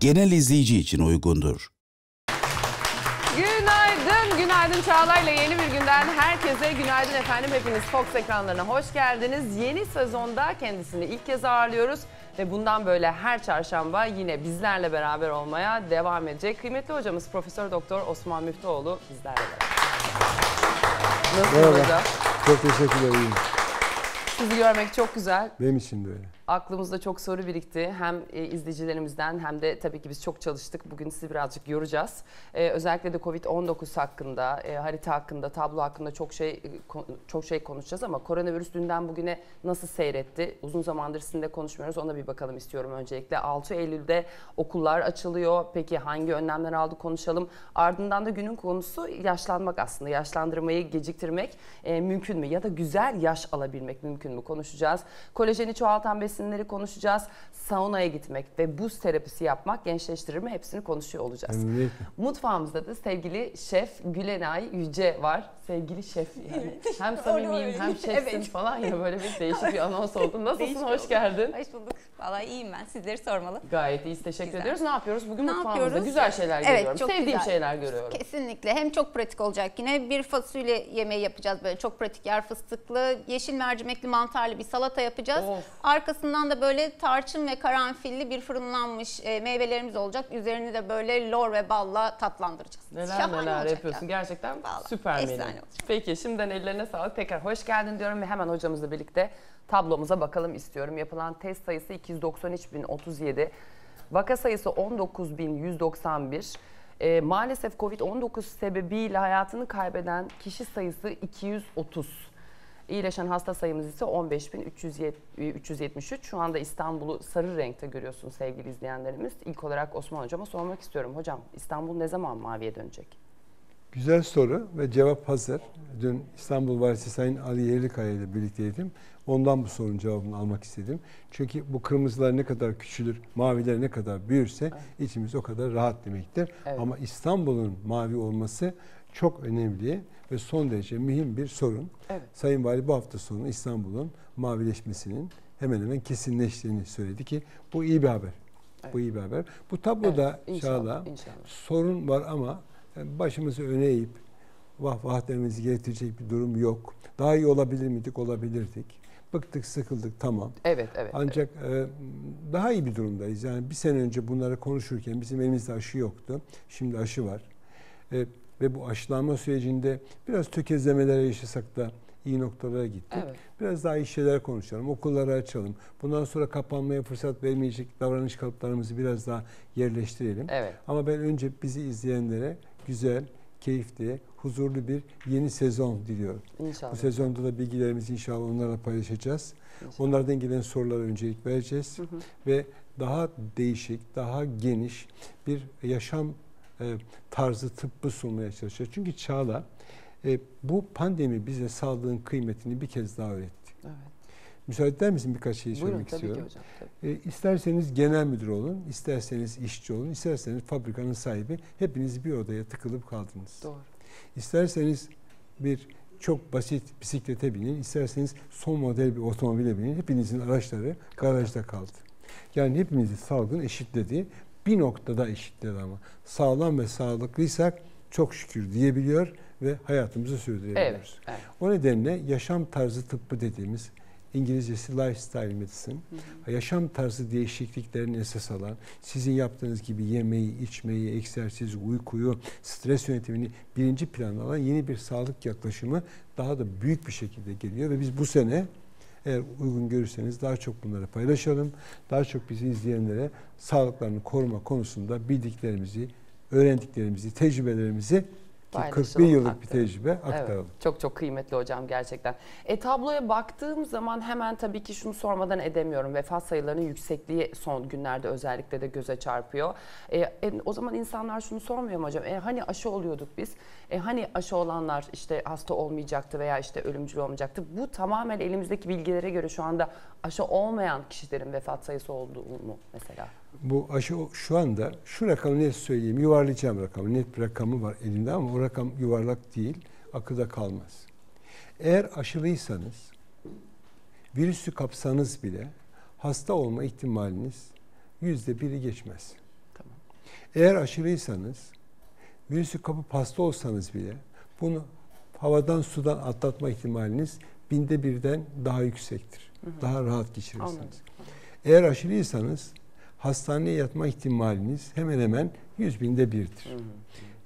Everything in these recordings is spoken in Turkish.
genel izleyici için uygundur. Günaydın, günaydın Çağla ile Yeni Bir Günden herkese günaydın efendim. Hepiniz Fox ekranlarına hoş geldiniz. Yeni sezonda kendisini ilk kez ağırlıyoruz ve bundan böyle her çarşamba yine bizlerle beraber olmaya devam edecek. Kıymetli hocamız Profesör Doktor Osman Müftüoğlu bizlerle beraber. Nasılsınız hocam? Çok teşekkür ederim. Sizi görmek çok güzel. Benim için de öyle. Aklımızda çok soru birikti. Hem izleyicilerimizden hem de tabii ki biz çok çalıştık. Bugün sizi birazcık yoracağız. Özellikle de Covid-19 hakkında, harita hakkında, tablo hakkında çok şey konuşacağız ama koronavirüs dünden bugüne nasıl seyretti? Uzun zamandır sizinle konuşmuyoruz. Ona bir bakalım istiyorum öncelikle. 6 Eylül'de okullar açılıyor. Peki hangi önlemler aldı konuşalım. Ardından da günün konusu yaşlanmak aslında. Yaşlandırmayı geciktirmek mümkün mü? Ya da güzel yaş alabilmek mümkün mü? Konuşacağız. Kolajeni çoğaltan besin konuşacağız. Saunaya gitmek ve buz terapisi yapmak gençleştirir mi? Hepsini konuşuyor olacağız. Evet. Mutfağımızda da sevgili şef Gülenay Yüce var. Sevgili şef yani. Evet. Hem samimiyim hem şefsin evet. Falan ya böyle bir değişik bir anons oldu. Nasılsın? Hoş geldin. Hoş bulduk. Vallahi iyiyim ben. Sizleri sormalı. Gayet iyiyiz. Teşekkür güzel. Ediyoruz. Ne yapıyoruz? Bugün ne mutfağımızda yapıyoruz? Güzel şeyler evet, görüyorum. Sevdiğim güzel. Şeyler görüyorum. Kesinlikle. Hem çok pratik olacak yine. Bir fasulye yemeği yapacağız böyle. Çok pratik yer fıstıklı. Yeşil mercimekli mantarlı bir salata yapacağız. Of. Arkasında da böyle tarçın ve karanfilli bir fırınlanmış meyvelerimiz olacak. Üzerini de böyle lor ve balla tatlandıracağız. Neler şahane neler yapıyorsun. Ya. Gerçekten vallahi, süper menü. Peki şimdiden ellerine sağlık. Tekrar hoş geldin diyorum ve hemen hocamızla birlikte tablomuza bakalım istiyorum. Yapılan test sayısı 293.037. Vaka sayısı 19.191. Maalesef Covid-19 sebebiyle hayatını kaybeden kişi sayısı 230. İyileşen hasta sayımız ise 15.373. Şu anda İstanbul'u sarı renkte görüyorsun sevgili izleyenlerimiz. İlk olarak Osman Hocam'a sormak istiyorum. Hocam İstanbul ne zaman maviye dönecek? Güzel soru ve cevap hazır. Dün İstanbul Valisi Sayın Ali Yerlikaya ile birlikteydim. Ondan bu sorunun cevabını almak istedim. Çünkü bu kırmızılar ne kadar küçülür, maviler ne kadar büyürse evet. İçimiz o kadar rahat demektir. Evet. Ama İstanbul'un mavi olması çok önemli ve son derece mühim bir sorun. Evet. Sayın Vali bu hafta sonu İstanbul'un mavileşmesinin hemen hemen kesinleştiğini söyledi ki bu iyi bir haber. Evet. Bu iyi bir haber. Bu tabloda evet, inşallah sorun var ama başımızı öne eğip vah vah dememizi gerektirecek bir durum yok. Daha iyi olabilir miydik? Olabilirdik. Bıktık, sıkıldık tamam. Evet, evet. Ancak evet. Daha iyi bir durumdayız. Yani bir sene önce bunları konuşurken bizim elimizde aşı yoktu. Şimdi aşı var. Ve bu aşılanma sürecinde biraz tökezlemelere yaşasak da iyi noktalara gittik. Evet. Biraz daha iyi şeyler konuşalım, okulları açalım. Bundan sonra kapanmaya fırsat vermeyecek davranış kalıplarımızı biraz daha yerleştirelim. Evet. Ama ben önce bizi izleyenlere güzel, keyifli, huzurlu bir yeni sezon diliyorum. İnşallah. Bu sezonda da bilgilerimizi inşallah onlarla paylaşacağız. İnşallah. Onlardan gelen sorulara öncelik vereceğiz. Hı hı. Ve daha değişik, daha geniş bir yaşam tarzı tıbbı sunmaya çalışacak. Çünkü Çağla bu pandemi bize sağlığın kıymetini bir kez daha öğretti. Evet. Müsaade eder misin birkaç şey söylemek istiyorum? Buyurun tabii ki hocam. İsterseniz genel müdür olun, isterseniz işçi olun, isterseniz fabrikanın sahibi hepiniz bir odaya tıkılıp kaldınız. Doğru. İsterseniz bir çok basit bisiklete binin, isterseniz son model bir otomobile binin. Hepinizin araçları garajda kaldı. Yani hepimizi salgın eşitledi. Bir noktada eşitler ama sağlam ve sağlıklıysak çok şükür diyebiliyor ve hayatımızı sürdürebiliyoruz. Evet, evet. O nedenle yaşam tarzı tıbbı dediğimiz İngilizcesi lifestyle medicine, hı hı. Yaşam tarzı değişikliklerini esas alan, sizin yaptığınız gibi yemeği, içmeyi, egzersiz, uykuyu, stres yönetimini birinci plana alan yeni bir sağlık yaklaşımı daha da büyük bir şekilde geliyor ve biz bu sene eğer uygun görürseniz daha çok bunları paylaşalım. Daha çok bizi izleyenlere sağlıklarını koruma konusunda bildiklerimizi, öğrendiklerimizi, tecrübelerimizi ki 41 yıllık aktarım. Bir tecrübe aktaralım. Evet, çok çok kıymetli hocam gerçekten. Tabloya baktığım zaman hemen tabii ki şunu sormadan edemiyorum. Vefat sayılarının yüksekliği son günlerde özellikle de göze çarpıyor. O zaman insanlar şunu sormuyor mu hocam? Hani aşı oluyorduk biz? Hani aşı olanlar işte hasta olmayacaktı veya işte ölümcül olmayacaktı? Bu tamamen elimizdeki bilgilere göre şu anda aşı olmayan kişilerin vefat sayısı olduğu mu mesela? Bu aşı şu anda şu rakamı net söyleyeyim, yuvarlayacağım rakamı, net bir rakamı var elimde ama o rakam yuvarlak değil, akılda kalmaz. Eğer aşılıysanız, virüsü kapsanız bile hasta olma ihtimaliniz %1'i geçmez. Tamam. Eğer aşırıysanız, virüsü kapıp hasta olsanız bile bunu havadan sudan atlatma ihtimaliniz 1/1000'den daha yüksektir. Hı hı. Daha rahat geçirirsiniz. Anladım. Eğer aşırıysanız hastaneye yatma ihtimaliniz hemen hemen 100/1000'dir. Hı hı.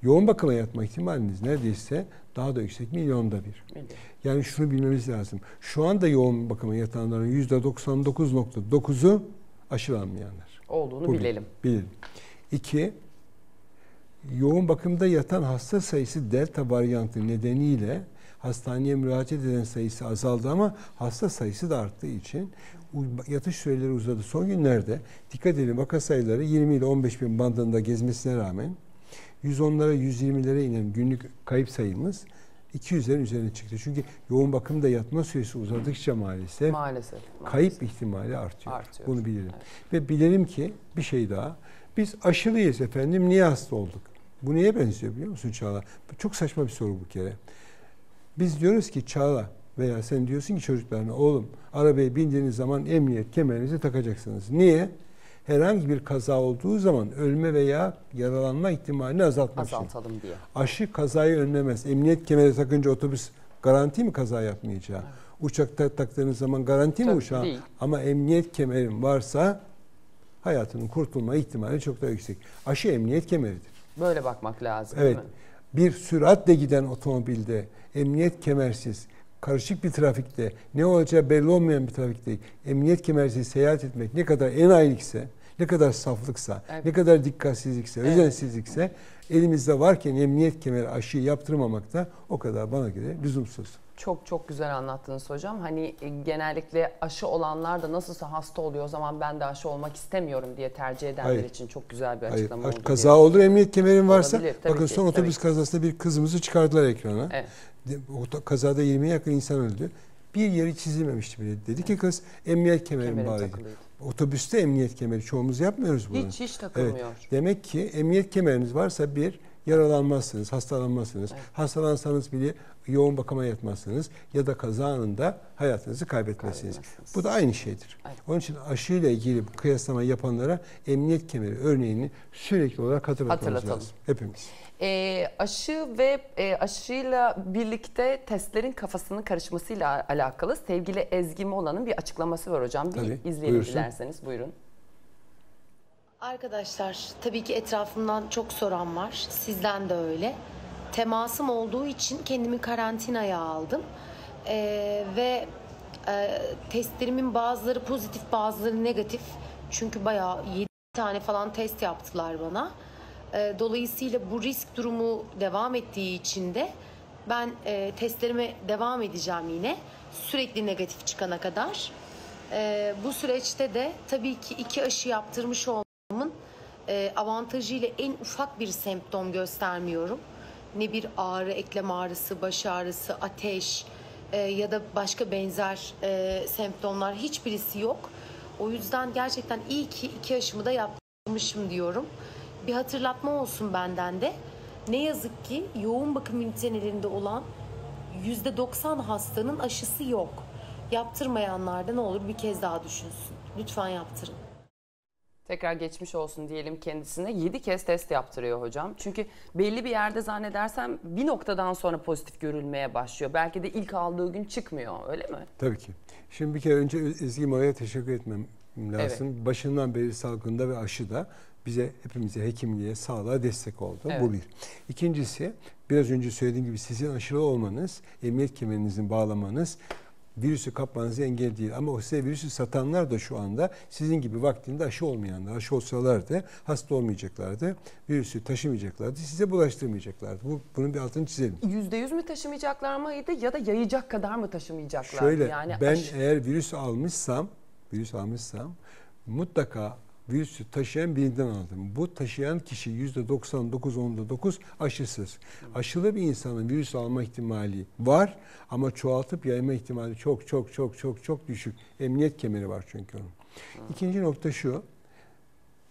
Yoğun bakıma yatma ihtimaliniz neredeyse daha da yüksek, 1/1.000. Yani şunu bilmemiz lazım. Şu anda yoğun bakıma yatanların %99.9'u aşılanmayanlar. Olduğunu bilelim. Bilelim. 2. Yoğun bakımda yatan hasta sayısı Delta varyantı nedeniyle hastaneye müracaat eden sayısı azaldı ama hasta sayısı da arttığı için yatış süreleri uzadı. Son günlerde dikkat edin, vaka sayıları 20 ile 15.000 bandında gezmesine rağmen 110'lara 120'lere inen günlük kayıp sayımız 200'lerin üzerine çıktı. Çünkü yoğun bakımda yatma süresi uzadıkça maalesef kayıp ihtimali artıyor. Bunu bilelim. Evet. Ve bilelim ki bir şey daha. Biz aşılıyız efendim, niye hasta olduk? Bu neye benziyor biliyor musun Çağla? Çok saçma bir soru bu kere. Biz diyoruz ki Çağla, veya sen diyorsun ki çocuklarına, oğlum arabaya bindiğiniz zaman emniyet kemerinizi takacaksınız. Niye? Herhangi bir kaza olduğu zaman ölme veya yaralanma ihtimalini azaltalım diye. Aşı kazayı önlemez. Emniyet kemeri takınca otobüs garanti mi kaza yapmayacağı? Evet. Uçakta taktığınız zaman garanti mi uçağı? Değil. Ama emniyet kemerin varsa hayatının kurtulma ihtimali çok daha yüksek. Aşı emniyet kemeridir. Böyle bakmak lazım. Evet. Değil mi? Bir süratle giden otomobilde emniyet kemersiz, karışık bir trafikte, ne olacağı belli olmayan bir trafikte emniyet kemersiz seyahat etmek ne kadar enayilikse, ne kadar saflıksa, evet, ne kadar dikkatsizlikse, evet, özensizlikse, elimizde varken emniyet kemeri aşıyı yaptırmamak da o kadar bana göre lüzumsuz. Çok çok güzel anlattınız hocam. Hani genellikle aşı olanlar da nasılsa hasta oluyor, o zaman ben de aşı olmak istemiyorum diye tercih edenler için çok güzel bir açıklama oldu. Kaza diye olur, emniyet kemerin varsa. Bakın son otobüs kazasında bir kızımızı çıkardılar ekrana. Evet. O kazada 20'ye yakın insan öldü. Bir yeri çizilmemişti bile. Dedi ki kız emniyet kemerim bağlıydı. Otobüste emniyet kemeri çoğumuz yapmıyoruz bunu. Hiç takılmıyor. Evet. Demek ki emniyet kemeriniz varsa bir, yaralanmazsınız, hastalanmazsınız. Evet. Hastalansanız bile yoğun bakıma yatmazsınız ya da kaza anında hayatınızı kaybetmezsiniz. Bu da aynı şeydir. Evet. Onun için aşıyla ilgili kıyaslama yapanlara emniyet kemeri örneğini sürekli olarak hatırlatalım. Lazım. Hepimiz. Aşı ve aşıyla birlikte testlerin kafasının karışmasıyla alakalı sevgili Ezgi Mola'nın bir açıklaması var hocam. Bir izleyelim dilerseniz. Buyurun. Arkadaşlar, tabii ki etrafımdan çok soran var. Sizden de öyle. Temasım olduğu için kendimi karantinaya aldım. Testlerimin bazıları pozitif, bazıları negatif. Çünkü bayağı 7 tane falan test yaptılar bana. Dolayısıyla bu risk durumu devam ettiği için de ben testlerime devam edeceğim yine. Sürekli negatif çıkana kadar. Bu süreçte de tabii ki 2 aşı yaptırmış oldum. Avantajıyla en ufak bir semptom göstermiyorum. Ne bir ağrı, eklem ağrısı, baş ağrısı, ateş ya da başka benzer semptomlar, hiçbirisi yok. O yüzden gerçekten iyi ki 2 aşımı da yaptırmışım diyorum. Bir hatırlatma olsun benden de. Ne yazık ki yoğun bakım ünitelerinde olan %90 hastanın aşısı yok. Yaptırmayanlar da ne olur bir kez daha düşünsün. Lütfen yaptırın. Tekrar geçmiş olsun diyelim kendisine. 7 kez test yaptırıyor hocam. Çünkü belli bir yerde zannedersem bir noktadan sonra pozitif görülmeye başlıyor. Belki de ilk aldığı gün çıkmıyor, öyle mi? Tabii ki. Şimdi bir kere önce Ezgi Mola'ya teşekkür etmem lazım. Evet. Başından beri salgında ve aşıda bize, hepimize, hekimliğe, sağlığa destek oldu. Evet. Bu bir. İkincisi, biraz önce söylediğim gibi sizin aşılı olmanız, emniyet kemerinizin bağlamanız virüsü kapmanızı engel değil. Ama o size virüsü satanlar da şu anda sizin gibi vaktinde aşı olmayanlar. Aşı olsalardı hasta olmayacaklardı. Virüsü taşımayacaklardı. Size bulaştırmayacaklardı. Bunun bir altını çizelim. %100 mü taşımayacaklar mıydı ya da yayacak kadar mı taşımayacaklardı? Şöyle, yani ben eğer virüs almışsam mutlaka virüsü taşıyan birinden aldım. Bu taşıyan kişi %99.9 aşısız. Aşılı bir insanın virüs alma ihtimali var ama çoğaltıp yayma ihtimali çok düşük. Emniyet kemeri var çünkü onun. İkinci nokta şu.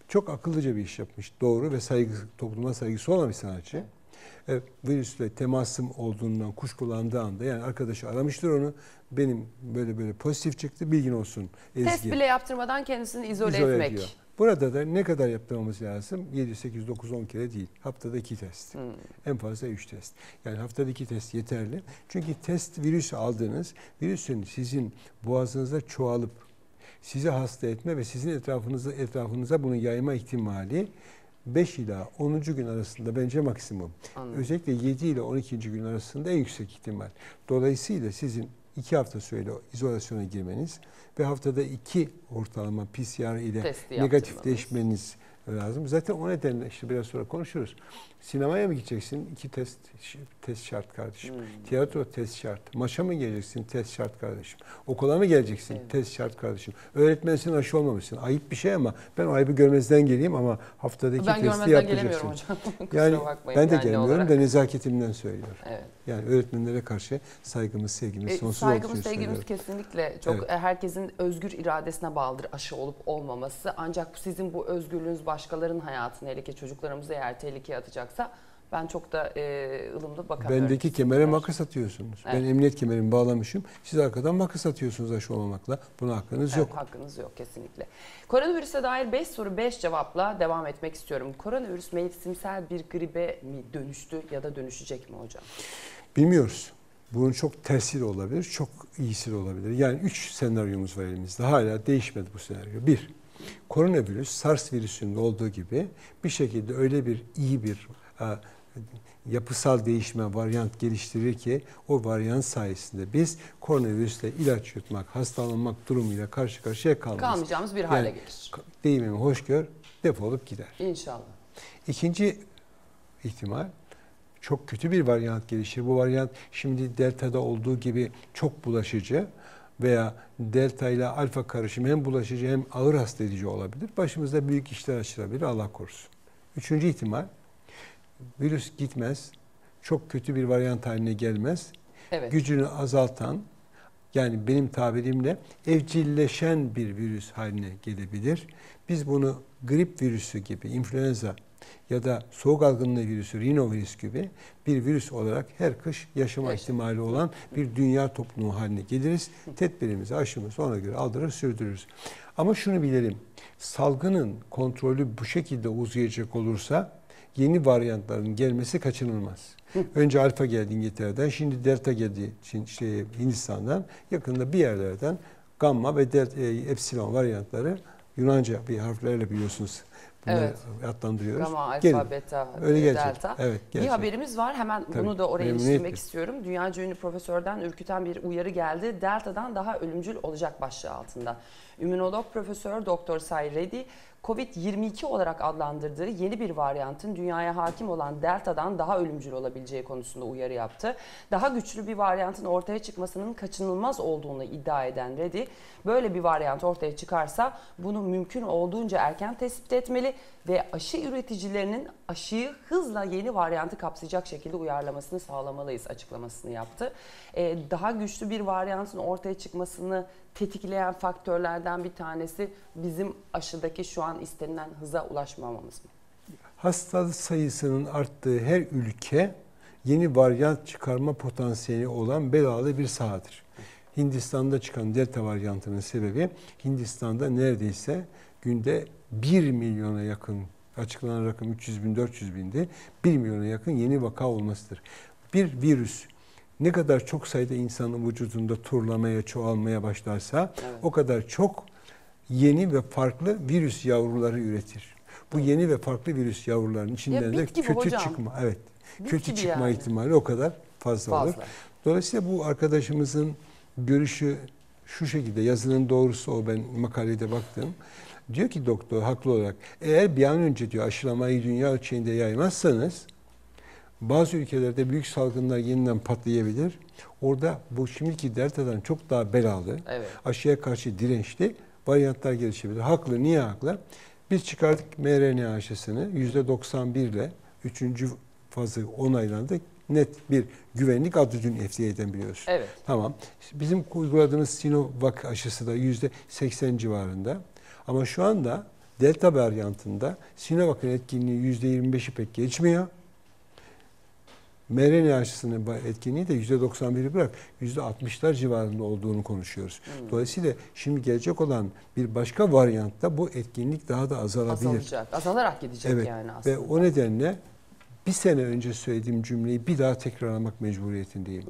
Çok akıllıca bir iş yapmış. Doğru ve topluma saygısı olan bir sanatçı. Virüsle temasım olduğundan kuşkulandığı anda, yani arkadaşı aramıştır onu, benim böyle pozitif çıktı, bilgin olsun Ezgi. Test bile yaptırmadan kendisini izole etmek. Burada da ne kadar yapmamız lazım? 7, 8, 9, 10 kere değil. Haftada 2 test. En fazla 3 test. Yani haftada 2 test yeterli. Çünkü test virüsü aldığınız, virüsün sizin boğazınızda çoğalıp sizi hasta etme ve sizin etrafınıza bunu yayma ihtimali 5 ila 10. gün arasında bence maksimum. Anladım. Özellikle 7 ile 12. gün arasında en yüksek ihtimal. Dolayısıyla sizin 2 hafta süreyle izolasyona girmeniz ve haftada 2 ortalama PCR ile negatifleşmeniz lazım. Zaten o nedenle işte biraz sonra konuşuruz. Sinemaya mı gideceksin? 2 test şart kardeşim. Tiyatro test şart. Maça mı geleceksin? Test şart kardeşim. Okula mı geleceksin? Evet. Test şart kardeşim. Öğretmensin, aşı olmamışsın. Ayıp bir şey ama ben o ayıbı görmezden geleyim ama haftadaki ben testi yapacaksın. Yani ben de gelmiyorum da nezaketimden söylüyorum. Evet. Yani öğretmenlere karşı saygımız, sevgimiz sonsuz olsun. Saygımız, sevgimiz kesinlikle çok herkesin özgür iradesine bağlıdır aşı olup olmaması. Ancak sizin bu özgürlüğünüz başkalarının hayatını, hele ki çocuklarımızı eğer tehlikeye atacaksa ben çok da ılımlı bakamıyorum. Bendeki kemere makas atıyorsunuz. Evet. Ben emniyet kemerimi bağlamışım. Siz arkadan makas atıyorsunuz aşı olmamakla. Buna hakkınız yok. Hakkınız yok kesinlikle. Koronavirüse dair 5 soru 5 cevapla devam etmek istiyorum. Koronavirüs mevsimsel bir gribe mi dönüştü ya da dönüşecek mi hocam? Bilmiyoruz. Bunun çok tersi de olabilir, çok iyisi de olabilir. Yani 3 senaryomuz var elimizde. Hala değişmedi bu senaryo. 1. Koronavirüs SARS virüsünün olduğu gibi bir şekilde öyle bir yapısal değişme, varyant geliştirir ki o varyant sayesinde biz koronavirüsle ilaç yutmak, hastalanmak durumuyla karşı karşıya kalmayacağımız bir hale gelir. Deyimimi hoş gör, defolup gider. İnşallah. 2. ihtimal, çok kötü bir varyant gelişir. Bu varyant şimdi Delta'da olduğu gibi çok bulaşıcı veya Delta ile alfa karışımı hem bulaşıcı hem ağır hasta edici olabilir. Başımızda büyük işler açılabilir, Allah korusun. 3. ihtimal, virüs gitmez, çok kötü bir varyant haline gelmez. Evet. Gücünü azaltan, yani benim tabirimle evcilleşen bir virüs haline gelebilir. Biz bunu grip virüsü gibi, influenza ya da soğuk algınlığı virüsü, rinovirüs gibi bir virüs olarak her kış yaşama ihtimali olan bir dünya toplumu haline geliriz. Tedbirimizi, aşımızı ona göre aldırır, sürdürürüz. Ama şunu bilelim, salgının kontrolü bu şekilde uzayacak olursa yeni varyantların gelmesi kaçınılmaz. Önce alfa geldi İngiltere'den, şimdi delta geldi Hindistan'dan, yakında bir yerlerden gamma ve epsilon varyantları, Yunanca bir harflerle biliyorsunuz. Evet. Adlandırıyoruz. Gamma, alfa, beta, delta. Evet, bir haberimiz var. Hemen tabii, bunu da oraya iliştirmek istiyorum. Dünyaca ünlü profesörden ürküten bir uyarı geldi. Delta'dan daha ölümcül olacak başlığı altında. İmmünolog Profesör Doktor Say Redi, Covid-22 olarak adlandırdığı yeni bir varyantın dünyaya hakim olan Delta'dan daha ölümcül olabileceği konusunda uyarı yaptı. Daha güçlü bir varyantın ortaya çıkmasının kaçınılmaz olduğunu iddia eden Redi, böyle bir varyant ortaya çıkarsa bunu mümkün olduğunca erken tespit etmeli ve aşı üreticilerinin aşıyı hızla yeni varyantı kapsayacak şekilde uyarlamasını sağlamalıyız açıklamasını yaptı. Daha güçlü bir varyantın ortaya çıkmasını tetikleyen faktörlerden bir tanesi bizim aşıdaki şu an istenilen hıza ulaşmamamız mı? Hasta sayısının arttığı her ülke yeni varyant çıkarma potansiyeli olan belalı bir sahadır. Hindistan'da çıkan delta varyantının sebebi, Hindistan'da neredeyse günde 1 milyona yakın, açıklanan rakam 300 bin 400 binde 1 milyona yakın yeni vaka olmasıdır. Bir virüs ne kadar çok sayıda insanın vücudunda turlamaya, çoğalmaya başlarsa o kadar çok yeni ve farklı virüs yavruları üretir. Bu yeni ve farklı virüs yavrularının içinden de kötü çıkma ihtimali o kadar fazla olur. Dolayısıyla bu arkadaşımızın görüşü şu şekilde, yazının doğrusu o, ben makalede baktım. Diyor ki doktor haklı olarak, eğer bir an önce diyor aşılamayı dünya ölçeğinde yaymazsanız bazı ülkelerde büyük salgınlar yeniden patlayabilir. Orada bu şimdiki deltadan çok daha belalı, aşıya karşı dirençli varyantlar gelişebilir. Haklı, niye haklı? Biz çıkardık mRNA aşısını %91 ile 3. fazı onaylandı. Net bir güvenlik adı dün FDA'den biliyoruz. Evet. Tamam. Bizim uyguladığımız Sinovac aşısı da %80 civarında. Ama şu anda delta varyantında Sinovac'ın etkinliği %25'i pek geçmiyor. mRNA aşısının etkinliği de %91'i bırak %60'lar civarında olduğunu konuşuyoruz. Dolayısıyla şimdi gelecek olan bir başka varyantta bu etkinlik daha da azalabilir. Azalacak. Azalarak gidecek yani aslında. Ve o nedenle bir sene önce söylediğim cümleyi bir daha tekrarlamak mecburiyetindeyim.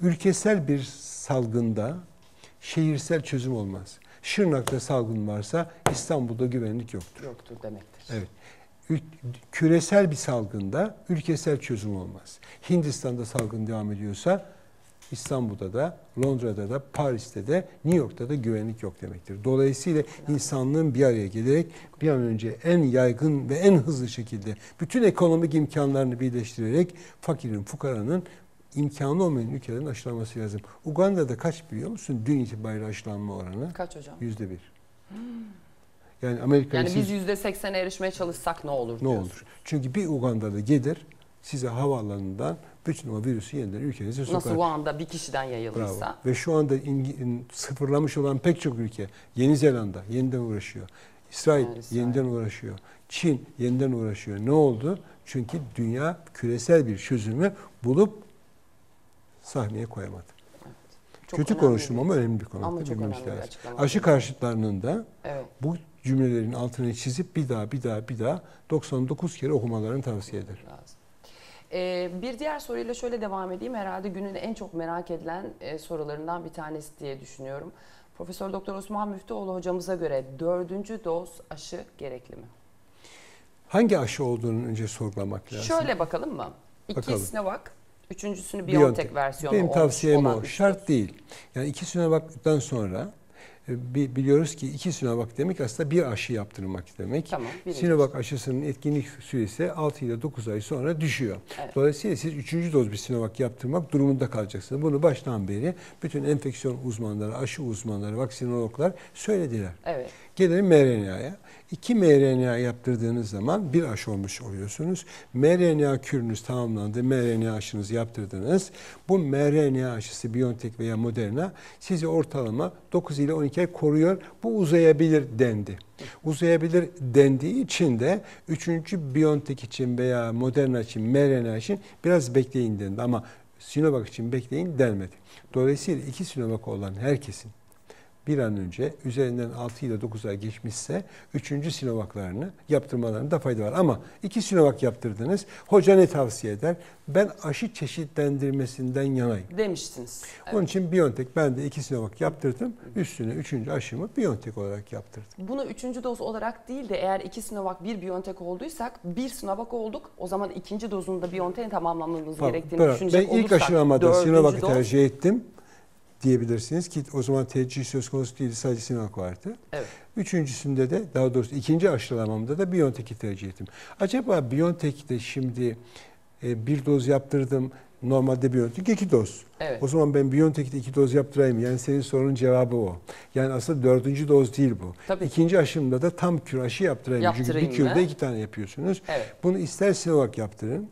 Ülkesel bir salgında şehirsel çözüm olmaz. Şırnak'ta salgın varsa İstanbul'da güvenlik yoktur. Yoktur demektir. Evet. Küresel bir salgında ülkesel çözüm olmaz. Hindistan'da salgın devam ediyorsa İstanbul'da da, Londra'da da, Paris'te de, New York'ta da güvenlik yok demektir. Dolayısıyla insanlığın bir araya gelerek bir an önce en yaygın ve en hızlı şekilde bütün ekonomik imkanlarını birleştirerek fakirin, fukaranın imkanı olmayan ülkelerin aşılanması lazım. Uganda'da kaç biliyor musun? Dün itibariyle aşılanma oranı? Kaç hocam? %1. Yani Amerika biz %80'e erişmeye çalışsak ne olur diyorsun? Ne olur? Çünkü bir Uganda'da gelir size havaalanından bütün o virüsü yeniden ülkenize sokar. Nasıl o anda bir kişiden yayılırsa. Bravo. Ve şu anda sıfırlamış olan pek çok ülke, Yeni Zelanda yeniden uğraşıyor. İsrail yeniden uğraşıyor. Çin yeniden uğraşıyor. Ne oldu? Çünkü dünya küresel bir çözümü bulup sahneye koyamadı. Evet. Kötü konuştum ama önemli bir konu. Ama çok önemli bir aşı karşıtlarının da bu cümlelerin altını çizip bir daha 99 kere okumalarını tavsiye ederim. Bir diğer soruyla şöyle devam edeyim. Herhalde günün en çok merak edilen sorularından bir tanesi diye düşünüyorum. Profesör Doktor Osman Müftüoğlu hocamıza göre 4. doz aşı gerekli mi? Hangi aşı olduğunu önce sorgulamak lazım. Şöyle bakalım mı? 2 Sinovac, 3.sünü BioNTech versiyonu. Benim tavsiyem o. Şart değil. Yani 2 Sinovac'dan sonra biliyoruz ki 2 Sinovac demek aslında bir aşı yaptırmak demek. Tamam, Sinovac aşısının etkinlik süresi 6 ile 9 ay sonra düşüyor. Evet. Dolayısıyla siz 3. doz bir Sinovac yaptırmak durumunda kalacaksınız. Bunu baştan beri bütün enfeksiyon uzmanları, aşı uzmanları, vaksinologlar söylediler. Evet. Gelelim mRNA'ya. 2 mRNA yaptırdığınız zaman bir aşı olmuş oluyorsunuz. mRNA kürünüz tamamlandı, mRNA aşınızı yaptırdınız. Bu mRNA aşısı BioNTech veya Moderna sizi ortalama 9 ile 12 ay koruyor. Bu uzayabilir dendi. Uzayabilir dendiği için de 3. BioNTech için veya Moderna için, mRNA için biraz bekleyin dendi. Ama Sinovac için bekleyin denmedi. Dolayısıyla 2 Sinovac olan herkesin bir an önce üzerinden 6 ile 9 ay geçmişse 3. Sinovac'larını yaptırmalarında fayda var. Ama 2 Sinovac yaptırdınız. Hoca ne tavsiye eder? Ben aşı çeşitlendirmesinden yanayım demiştiniz. Onun için BioNTech, ben de 2 Sinovac yaptırdım. Üstüne 3. aşımı BioNTech olarak yaptırdım. Bunu 3. doz olarak değil de eğer 2 Sinovac 1 BioNTech olduysak 1 Sinovac olduk. O zaman 2. dozunda BioNTech'in tamamlamamız gerektiğini düşünecek olursak. Ben ilk aşılamada Sinovac'ı tercih ettim diyebilirsiniz ki o zaman tercih söz konusu değildi, sadece Sinovac vardı. Evet. Üçüncüsünde de, daha doğrusu 2. aşılamamda da BioNTech'i tercih ettim. Acaba BioNTech'te şimdi bir doz yaptırdım, normalde BioNTech 2 doz. Evet. O zaman ben BioNTech'te 2 doz yaptırayım. Yani senin sorunun cevabı o. Yani aslında 4. doz değil bu. Tabii. 2. aşımda da tam kür aşı yaptırayım. Çünkü bir kürde 2 tane yapıyorsunuz. Evet. Bunu ister Sinovac yaptırın,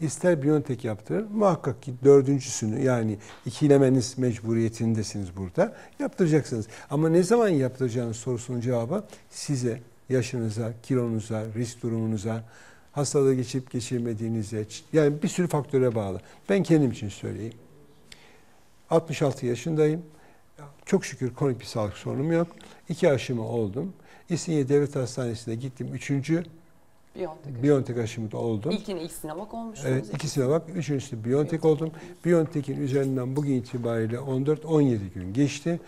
İster BioNTech yaptırır, muhakkak ki 4.sünü yani ikilemeniz mecburiyetindesiniz burada. Yaptıracaksınız. Ama ne zaman yaptıracağınız sorusunun cevabı size, yaşınıza, kilonuza, risk durumunuza, hastalığı geçirip geçirmediğinize, yani bir sürü faktöre bağlı. Ben kendim için söyleyeyim. 66 yaşındayım. Çok şükür kronik bir sağlık sorunum yok. 2 aşımı oldum. İstinye Devlet Hastanesi'ne gittim. 3. BioNTech aşımı da oldum. İlk Sinovac olmuşsunuz. Evet, 2 Sinovac, 3.sü BioNTech oldum. BioNTech'in üzerinden bugün itibariyle 14-17 gün geçti.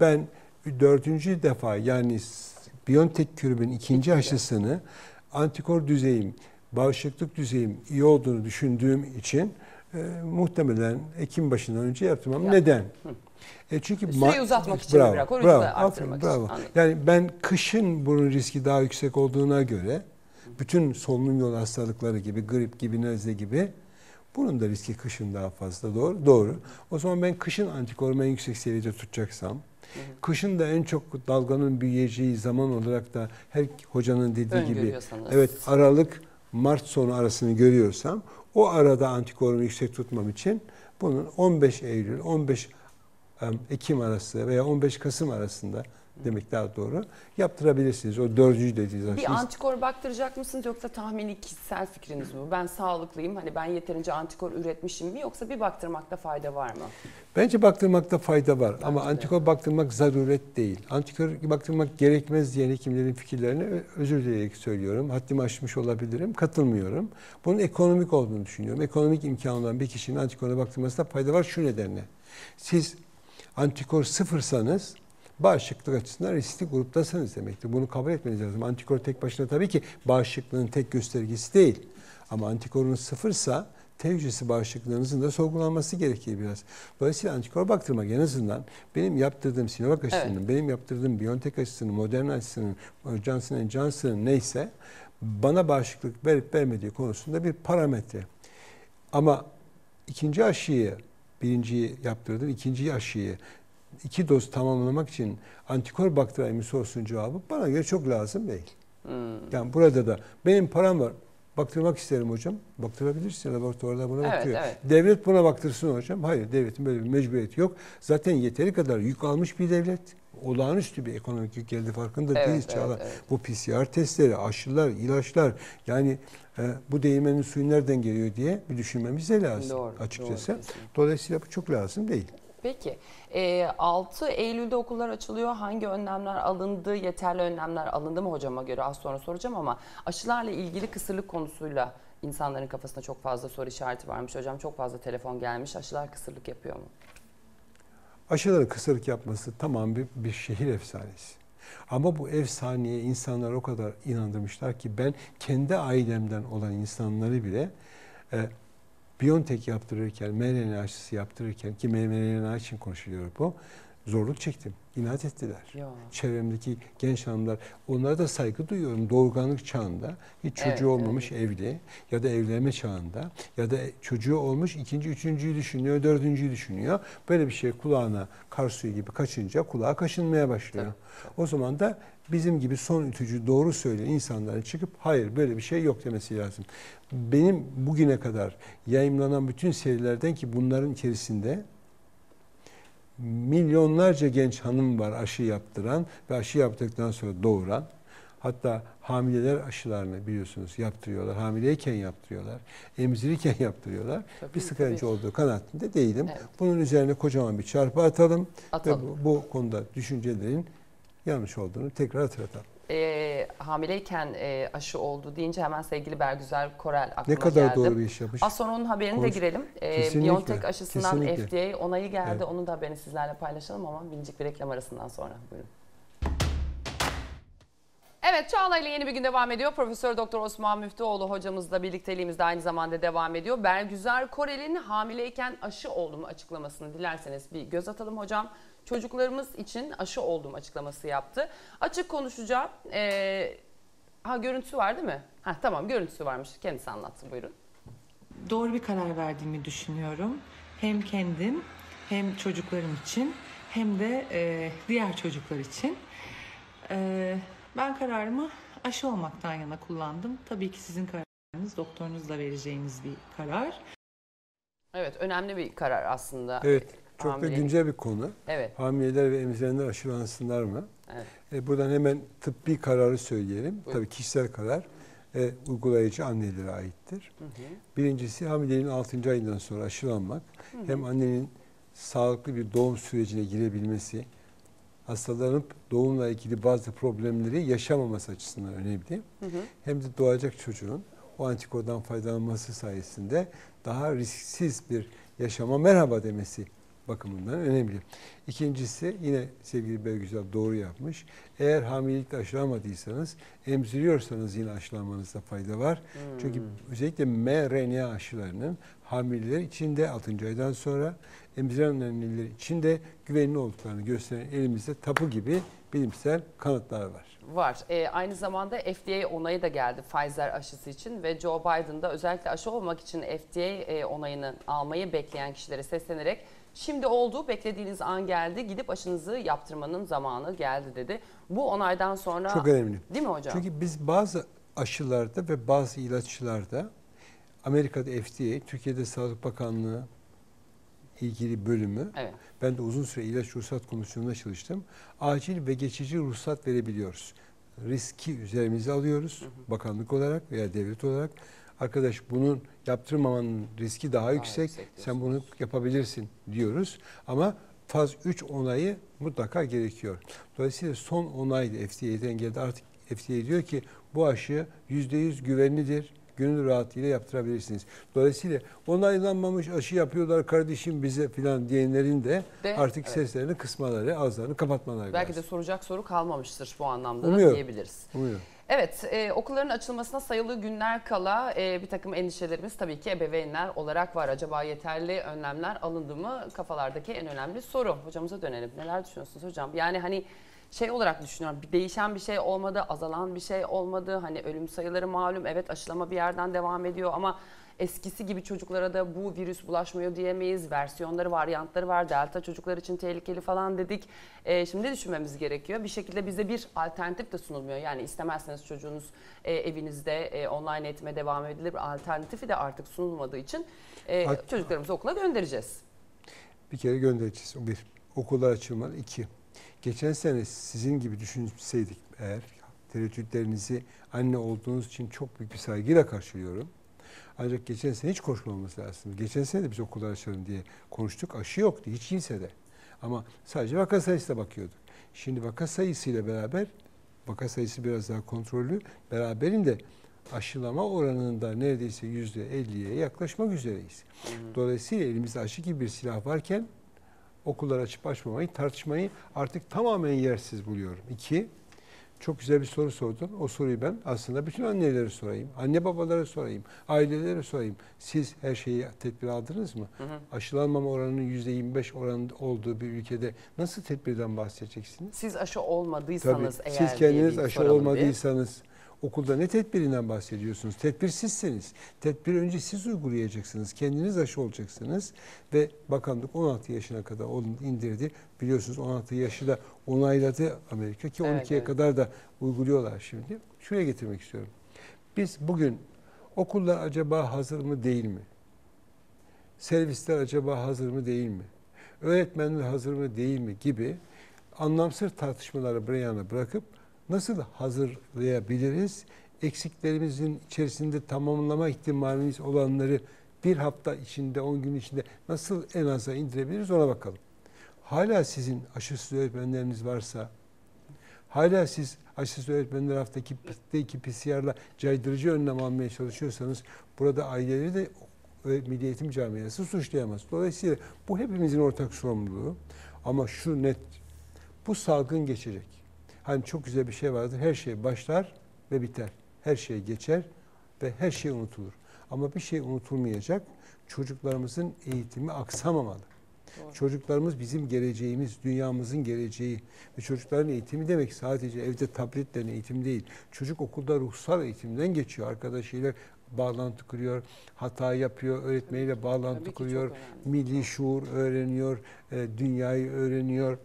Ben 4. defa yani BioNTech kürümün 2. aşısını antikor düzeyim, bağışıklık düzeyim iyi olduğunu düşündüğüm için muhtemelen Ekim başından önce yaptırmam. Yani. Neden? Çünkü süreyi uzatmak için bırak, o riski artırmak için. Yani ben kışın bunun riski daha yüksek olduğuna göre bütün solunum yolu hastalıkları gibi, grip gibi, nezle gibi bunun da riski kışın daha fazla. Doğru. O zaman ben kışın antikorumu en yüksek seviyede tutacaksam, kışın da en çok dalganın büyüyeceği zaman olarak da her hocanın dediği gibi Aralık, Mart sonu arasını görüyorsam o arada antikorumu yüksek tutmam için bunun 15 Eylül, 15 Ekim arası veya 15 Kasım arasında demek daha doğru. Yaptırabilirsiniz. O dördüncü dediğiniz aşıyı. Bir antikor baktıracak mısınız yoksa tahmini kişisel fikriniz mi? Ben sağlıklıyım, hani ben yeterince antikor üretmişim mi, yoksa bir baktırmakta fayda var mı? Bence baktırmakta fayda var. Bence ama antikor baktırmak zaruret değil. Antikor baktırmak gerekmez diyen hekimlerin fikirlerini özür dileyerek söylüyorum. Haddimi aşmış olabilirim. Katılmıyorum. Bunun ekonomik olduğunu düşünüyorum. Ekonomik imkanı olan bir kişinin antikora baktırmasına fayda var şu nedenle. Siz antikor sıfırsanız bağışıklık açısından riskli gruptasınız demektir. Bunu kabul etmeniz lazım. Antikor tek başına tabii ki bağışıklığın tek göstergesi değil. Ama antikorunuz sıfırsa T hücresi bağışıklığınızın da sorgulanması gerekir biraz. Dolayısıyla antikor baktırmak en azından benim yaptırdığım Sinovac aşısının, benim yaptırdığım BioNTech aşısının, Moderna aşısının, Johnson & Johnson'ın neyse bana bağışıklık verip vermediği konusunda bir parametre. Ama ikinci aşıyı, birinciyi yaptırdım, ikinci aşıyı 2 doz tamamlamak için antikor baktıran mı sorusunun cevabı bana göre çok lazım değil. Yani burada da benim param var, baktırmak isterim hocam. Baktırabilirsin, laboratuvarda buna bakıyor. Devlet buna baktırsın hocam. Hayır, devletin böyle bir mecburiyeti yok. Zaten yeteri kadar yük almış bir devlet. Olağanüstü bir ekonomik yük geldi, farkında değiliz Çağla. Bu PCR testleri, aşılar, ilaçlar, yani bu değirmenin suyu nereden geliyor diye bir düşünmemiz de lazım açıkçası. Dolayısıyla bu çok lazım değil. Peki 6 Eylül'de okullar açılıyor. Hangi önlemler alındı? Yeterli önlemler alındı mı hocama göre? Az sonra soracağım ama aşılarla ilgili kısırlık konusuyla insanların kafasında çok fazla soru işareti varmış hocam. Çok fazla telefon gelmiş. Aşılar kısırlık yapıyor mu? Aşıların kısırlık yapması tamam bir şehir efsanesi. Ama bu efsaneye insanlar o kadar inandırmışlar ki ben kendi ailemden olan insanları bile BioNTech yaptırırken, mRNA aşısı yaptırırken, ki mRNA için konuşuluyor bu, zorluk çektim. İnat ettiler. Ya. Çevremdeki genç hanımlar, onlara da saygı duyuyorum. Doğurganlık çağında, hiç çocuğu olmamış evli ya da evlenme çağında ya da çocuğu olmuş, ikinci, üçüncüyü düşünüyor, dördüncüyü düşünüyor. Böyle bir şey kulağına kar suyu gibi kaçınca kulağa kaşınmaya başlıyor. O zaman da bizim gibi son ütücü, doğru söyleyen insanların çıkıp hayır böyle bir şey yok demesi lazım. Benim bugüne kadar yayımlanan bütün serilerden, ki bunların içerisinde milyonlarca genç hanım var aşı yaptıran ve aşı yaptıktan sonra doğuran. Hatta hamileler aşılarını biliyorsunuz yaptırıyorlar. Hamileyken yaptırıyorlar. Emzirirken yaptırıyorlar. Tabii, bir sıkıntı olduğu kanaatinde değilim. Bunun üzerine kocaman bir çarpı atalım. Ve bu konuda düşüncelerin yanlış olduğunu tekrar hatırlatalım. Hamileyken aşı oldu deyince hemen sevgili Bergüzer Korel aklıma geldi. Ne kadar doğru bir iş yapmış. Az sonra onun haberine de girelim. BioNTech aşısından FDA onayı geldi. Onun da haberini sizlerle paylaşalım ama minicik bir reklam arasından sonra. Buyurun. Evet, Çağla ile Yeni Bir Gün devam ediyor. Profesör Doktor Osman Müftüoğlu hocamızla birlikteliğimiz de aynı zamanda devam ediyor. Bergüzer Korel'in hamileyken aşı oldum açıklamasını dilerseniz bir göz atalım hocam. Çocuklarımız için aşı oldum açıklaması yaptı. Açık konuşacağım. Görüntüsü var değil mi? Tamam, görüntüsü varmış. Kendisi anlattı, buyurun. Doğru bir karar verdiğimi düşünüyorum. Hem kendim, hem çocuklarım için, hem de diğer çocuklar için. Ben kararımı aşı olmaktan yana kullandım. Tabii ki sizin kararınız, doktorunuzla vereceğiniz bir karar. Evet, önemli bir karar aslında. Evet. Çok da güncel bir konu. Hamileler ve emzirenler aşılansınlar mı? Buradan hemen tıbbi kararı söyleyelim. Tabii kişisel karar uygulayıcı annelere aittir. Birincisi, hamileliğin 6. ayından sonra aşılanmak. Hem annenin sağlıklı bir doğum sürecine girebilmesi, hastalanıp doğumla ilgili bazı problemleri yaşamaması açısından önemli. Hem de doğacak çocuğun o antikordan faydalanması sayesinde daha risksiz bir yaşama merhaba demesi bakımından önemli. İkincisi, yine sevgili Bergüzel doğru yapmış. Eğer hamilelikte aşılamadıysanız, emziriyorsanız yine aşılanmanızda fayda var. Çünkü özellikle mRNA aşılarının hamileler için de 6. aydan sonra, emziren anneler için de güvenli olduklarını gösteren elimizde tapu gibi bilimsel kanıtlar var. Aynı zamanda FDA onayı da geldi Pfizer aşısı için ve Joe Biden da özellikle aşı olmak için FDA onayını almayı bekleyen kişilere seslenerek şimdi oldu, beklediğiniz an geldi, gidip aşınızı yaptırmanın zamanı geldi dedi. Bu onaydan sonra çok önemli. Değil mi hocam? Çünkü biz bazı aşılarda ve bazı ilaçlarda, Amerika'da FDA, Türkiye'de Sağlık Bakanlığı, ilgili bölümü. Evet. Ben de uzun süre ilaç ruhsat komisyonunda çalıştım. Acil ve geçici ruhsat verebiliyoruz. Riski üzerimize alıyoruz. Hı hı. Bakanlık olarak veya devlet olarak. Arkadaş bunun yaptırmamanın riski daha yüksek. Sen bunu yapabilirsin diyoruz. Ama faz 3 onayı mutlaka gerekiyor. Dolayısıyla son onaydı FDA'den geldi. Artık FDA diyor ki bu aşı %100 güvenlidir. Gönül rahatlığıyla yaptırabilirsiniz. Dolayısıyla onaylanmamış aşı yapıyorlar kardeşim bize filan diyenlerin de artık evet, seslerini kısmaları, ağızlarını kapatmaları belki lazım. De soracak soru kalmamıştır bu anlamda da diyebiliriz. Umuyorum. Evet, okulların açılmasına sayılı günler kala bir takım endişelerimiz tabii ki ebeveynler olarak var. Acaba yeterli önlemler alındı mı? Kafalardaki en önemli soru. Hocamıza dönelim. Neler düşünüyorsunuz hocam? Yani hani şey olarak düşünüyorum, değişen bir şey olmadı, azalan bir şey olmadı. Hani ölüm sayıları malum, evet aşılama bir yerden devam ediyor ama eskisi gibi çocuklara da bu virüs bulaşmıyor diyemeyiz. Versiyonları, varyantları var, delta çocuklar için tehlikeli falan dedik. Şimdi ne düşünmemiz gerekiyor? Bir şekilde bize bir alternatif de sunulmuyor. Yani istemezseniz çocuğunuz evinizde online eğitime devam edilir. Alternatifi de artık sunulmadığı için çocuklarımızı okula göndereceğiz. Bir kere göndereceğiz. Bir, okullar açılmalı. İki, geçen sene sizin gibi düşünseydik eğer, tereddütlerinizi anne olduğunuz için çok büyük bir saygıyla karşılıyorum. Ancak geçen sene hiç koşmamamız lazım. Geçen sene de biz okullar açalım diye konuştuk. Aşı yoktu hiç kimsede. Ama sadece vaka sayısına bakıyorduk. Şimdi vaka sayısıyla beraber, vaka sayısı biraz daha kontrollü, beraberinde aşılama oranında neredeyse %50'ye yaklaşmak üzereyiz. Dolayısıyla elimizde aşı gibi bir silah varken okullar açıp açmamayı, tartışmayı artık tamamen yersiz buluyorum. İki, çok güzel bir soru sordun. O soruyu ben aslında bütün annelere sorayım, anne babalara sorayım, ailelere sorayım. Siz her şeyi tedbir aldınız mı? Hı hı. Aşılanmama oranının %25 oranında olduğu bir ülkede nasıl tedbirden bahsedeceksiniz? Siz aşı olmadıysanız tabii, eğer. Siz kendiniz aşı olmadıysanız okulda ne tedbirinden bahsediyorsunuz? Tedbirsizsiniz. Tedbir önce siz uygulayacaksınız. Kendiniz aşı olacaksınız. Ve bakanlık 16 yaşına kadar onu indirdi. Biliyorsunuz 16 yaşı da onayladı Amerika ki 12'ye evet, kadar da uyguluyorlar şimdi. Şuraya getirmek istiyorum. Biz bugün okullar acaba hazır mı değil mi? Servisler acaba hazır mı değil mi? Öğretmenler hazır mı değil mi gibi anlamsız tartışmaları bir yana bırakıp nasıl hazırlayabiliriz? Eksiklerimizin içerisinde tamamlama ihtimalimiz olanları bir hafta içinde, 10 gün içinde nasıl en aza indirebiliriz ona bakalım. Hala sizin aşısız öğretmenleriniz varsa, hala siz aşısız öğretmenler haftaki PCR'la caydırıcı önlem almaya çalışıyorsanız burada aileleri de Milli Eğitim Camiası suçlayamaz. Dolayısıyla bu hepimizin ortak sorumluluğu. Ama şu net, bu salgın geçecek. Hani çok güzel bir şey vardır. Her şey başlar ve biter. Her şey geçer ve her şey unutulur. Ama bir şey unutulmayacak. Çocuklarımızın eğitimi aksamamalı. Doğru. Çocuklarımız bizim geleceğimiz, dünyamızın geleceği. Ve çocukların eğitimi demek sadece evde tabletlerin eğitimi değil. Çocuk okulda ruhsal eğitimden geçiyor. Arkadaşıyla bağlantı kuruyor, hata yapıyor, öğretmeyle bağlantı kuruyor. Milli şuur öğreniyor, dünyayı öğreniyor.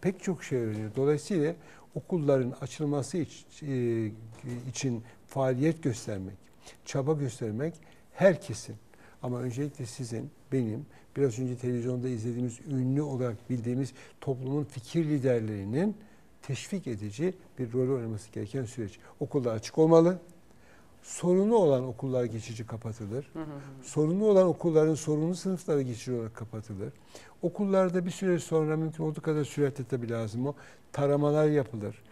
Pek çok şey öğreniyor. Dolayısıyla okulların açılması için faaliyet göstermek, çaba göstermek herkesin. Ama öncelikle sizin, benim, biraz önce televizyonda izlediğimiz, ünlü olarak bildiğimiz toplumun fikir liderlerinin teşvik edici bir rol oynaması gereken süreç. Okullar açık olmalı. Sorunu olan okullar geçici kapatılır. Hı hı. Sorunu olan okulların sorunlu sınıfları geçici olarak kapatılır. Okullarda bir süre sonra mümkün olduğu kadar süratle tabii lazım o. Taramalar yapılır.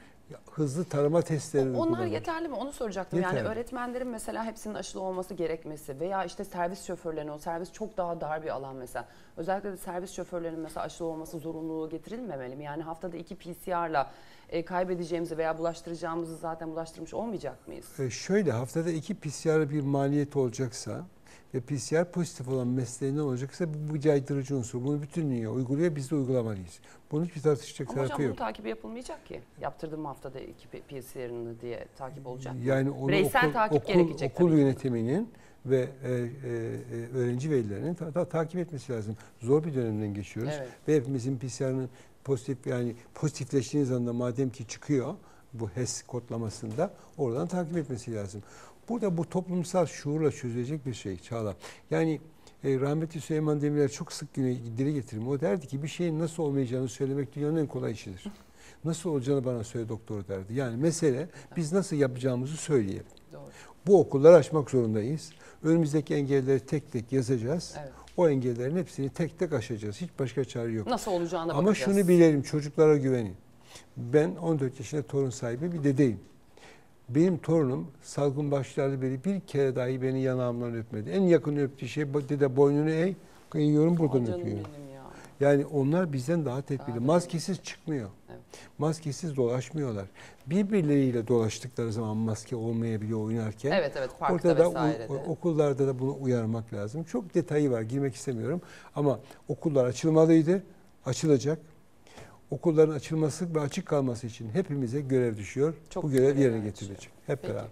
Hızlı tarama testleri. Onlar yeterli mi? Onu soracaktım. Yeterli. Yani öğretmenlerin mesela hepsinin aşılı olması gerekmesi veya işte servis şoförlerinin, o servis çok daha dar bir alan mesela. Özellikle de servis şoförlerinin mesela aşılı olması zorunluluğu getirilmemeli mi? Yani haftada 2 PCR'la kaybedeceğimizi veya bulaştıracağımızı zaten bulaştırmış olmayacak mıyız? Şöyle, haftada 2 PCR'la bir maliyet olacaksa ve PCR pozitif olan mesleğinden olacaksa bu caydırıcı unsur. Bunu bütün dünya uyguluyor, biz de uygulamalıyız. Bunu hiçbir tartışacak tarafı yok. Ama hocam bunun takibi yapılmayacak ki. Yaptırdım haftada 2 PCR'ını diye takip olacak. Yani onu bireysel takip gerekecek. Okul yönetiminin ve öğrenci velilerinin takip etmesi lazım. Zor bir dönemden geçiyoruz. Evet. Ve hepimizin PCR'ının pozitif, yani pozitifleştiğiniz anda madem ki çıkıyor bu HES kodlamasında, oradan takip etmesi lazım. Burada bu toplumsal şuurla çözülecek bir şey Çağla. Yani rahmetli Süleyman Demirel çok sık dile getirir. O derdi ki bir şeyin nasıl olmayacağını söylemek dünyanın en kolay işidir. Nasıl olacağını bana söyle doktor derdi. Yani mesele biz nasıl yapacağımızı söyleyelim. Doğru. Bu okulları açmak zorundayız. Önümüzdeki engelleri tek tek yazacağız. Evet. O engellerin hepsini tek tek aşacağız. Hiç başka çare yok. Nasıl olacağına bakacağız. Ama şunu bilelim, çocuklara güvenin. Ben 14 yaşında torun sahibi bir dedeyim. Benim torunum salgın başlardı beri bir kere dahi beni yanağımdan öpmedi. En yakın öptüğü şey dede boynunu eğ, kıyıyorum buradan öpüyorum. Yani onlar bizden daha tedbirli. Maskesiz çıkmıyor. Evet. Maskesiz dolaşmıyorlar. Birbirleriyle dolaştıkları zaman maske olmayabiliyor oynarken. Evet evet, parkta orada vesairede. Okullarda da bunu uyarmak lazım. Çok detayı var, girmek istemiyorum. Ama okullar açılmalıydı, açılacak. Okulların açılması ve açık kalması için hepimize görev düşüyor. Çok bu görev yerine getirilecek. Hep peki, beraber.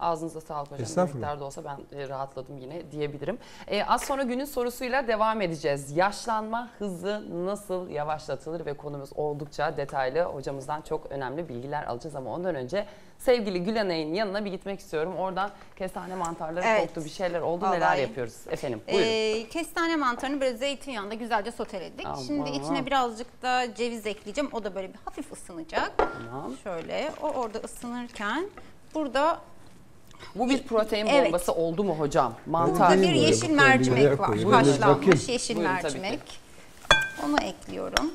Ağzınıza sağlık hocam. Estağfurullah. Da olsa ben rahatladım yine diyebilirim. Az sonra günün sorusuyla devam edeceğiz. Yaşlanma hızı nasıl yavaşlatılır ve konumuz oldukça detaylı. Hocamızdan çok önemli bilgiler alacağız ama ondan önce sevgili Gülenay'ın yanına bir gitmek istiyorum. Oradan kestane mantarları koktu, bir şeyler oldu. Vallahi neler yapıyoruz efendim? Buyurun. Kestane mantarını böyle zeytinyağında güzelce soteledik. Aman. Şimdi içine birazcık da ceviz ekleyeceğim. O da böyle bir hafif ısınacak. Tamam. Şöyle o orada ısınırken burada... Bu bir protein bombası oldu mu hocam? Mantar. Burada bir yeşil mercimek var. Haşlanmış yeşil mercimek. Onu ekliyorum.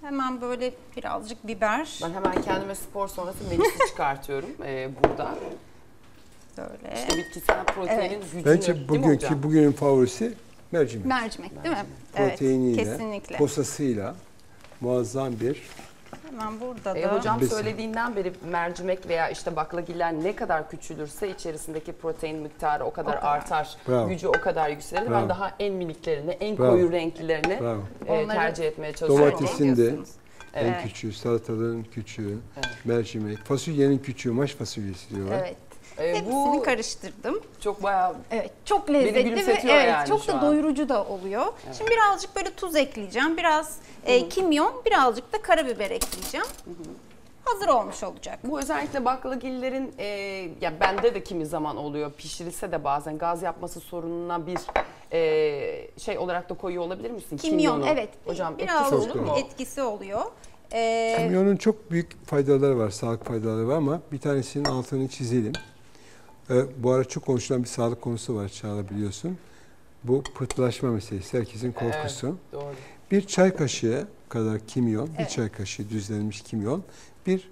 Hemen böyle birazcık biber. Ben hemen kendime spor sonrası menüsü çıkartıyorum burada. Böyle. İşte bitkisel proteinin gücünü. Bence bugünün favorisi mercimek. Mercimek değil mi? Proteiniyle, kesinlikle. Posasıyla muazzam bir... Hemen burada da. Hocam söylediğinden beri mercimek veya işte baklagiller ne kadar küçülürse içerisindeki protein miktarı o kadar artar. Bravo. Gücü o kadar yükselir. Bravo. Ben daha en miniklerini, en koyu renklilerini tercih etmeye çalışıyorum. Domatesin de en küçüğü, salataların küçüğü, mercimek, fasulyenin küçüğü, maş fasulyesi diyorlar. Evet. Hepsini karıştırdım. Çok bayağı çok lezzetli ve yani çok da doyurucu da oluyor. Evet. Şimdi birazcık böyle tuz ekleyeceğim. Biraz kimyon, birazcık da karabiber ekleyeceğim. Hazır olmuş olacak. Bu özellikle baklagillerin ya bende de kimi zaman oluyor. Pişirilse de bazen gaz yapması sorununa bir şey olarak da koyuyor olabilir misin? Kimyonu. Evet. Hocam birazcık etkisi oluyor. Kimyonun çok büyük faydaları var, sağlık faydaları var ama bir tanesinin altını çizelim. Bu ara çok konuşulan bir sağlık konusu var Çağla, biliyorsun. Bu pıhtılaşma meselesi, herkesin korkusu. Evet, doğru. Bir çay kaşığı kadar kimyon, bir çay kaşığı düzlenmiş kimyon, bir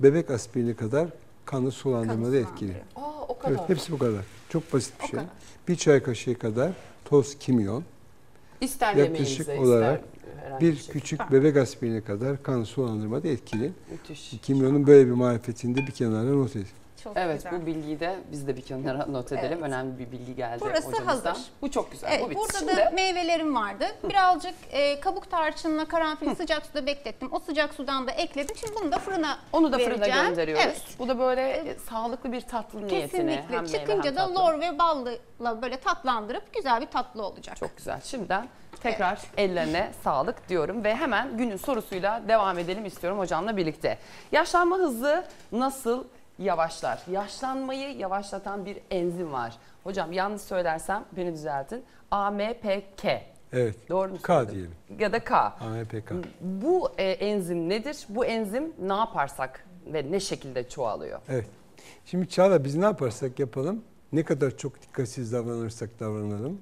bebek aspirini kadar kanı sulandırmada etkili. O kadar. Evet, hepsi bu kadar. Çok basit bir şey. Bir çay kaşığı kadar toz kimyon. İster yaklaşık olarak bir küçük bebek aspirini kadar kan sulandırmada etkili. Müthiş. Kimyonun böyle bir marifetini de bir kenara not edin. Çok güzel. Bu bilgiyi de biz de bir kenara not edelim. Önemli bir bilgi geldi hocamızdan. Hazır. Bu çok güzel. Evet, burada da meyvelerim vardı. Birazcık kabuk tarçınla karanfil sıcak suda beklettim. O sıcak sudan da ekledim. Şimdi bunu da fırına fırına gönderiyoruz. Evet. Bu da böyle sağlıklı bir tatlı niyetine. Kesinlikle. Çıkınca da lor ve balla böyle tatlandırıp güzel bir tatlı olacak. Çok güzel. Şimdiden tekrar ellerine sağlık diyorum ve hemen günün sorusuyla devam edelim istiyorum hocamla birlikte. Yaşlanma hızı nasıl yavaşlar? Yaşlanmayı yavaşlatan bir enzim var. Hocam yanlış söylersem beni düzeltin. AMPK. Evet. Doğru mu? K diyelim. Ya da K. AMPK. Bu enzim nedir? Bu enzim ne yaparsak ve ne şekilde çoğalıyor? Evet. Şimdi Çağla, biz ne yaparsak yapalım, ne kadar çok dikkatsiz davranırsak davranalım,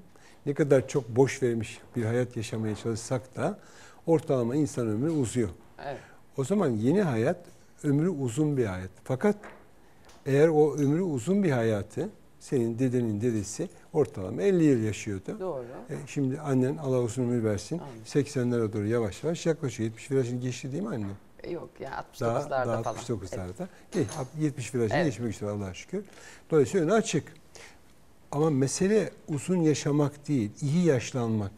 ne kadar çok boş vermiş bir hayat yaşamaya çalışsak da ortalama insan ömrü uzuyor. Evet. O zaman yeni hayat ömrü uzun bir hayat. Fakat eğer o ömrü uzun bir hayatı, senin dedenin dedesi ortalama 50 yıl yaşıyordu. Doğru. Şimdi annen, Allah uzun ömür versin, 80'lere doğru yavaş yavaş yaklaşıyor. 70 virajını geçti değil mi anne? Yok ya, 69'larda daha 69'larda. Evet. 70 virajını geçmek üzere Allah'a şükür. Dolayısıyla önü açık. Ama mesele uzun yaşamak değil, iyi yaşlanmak.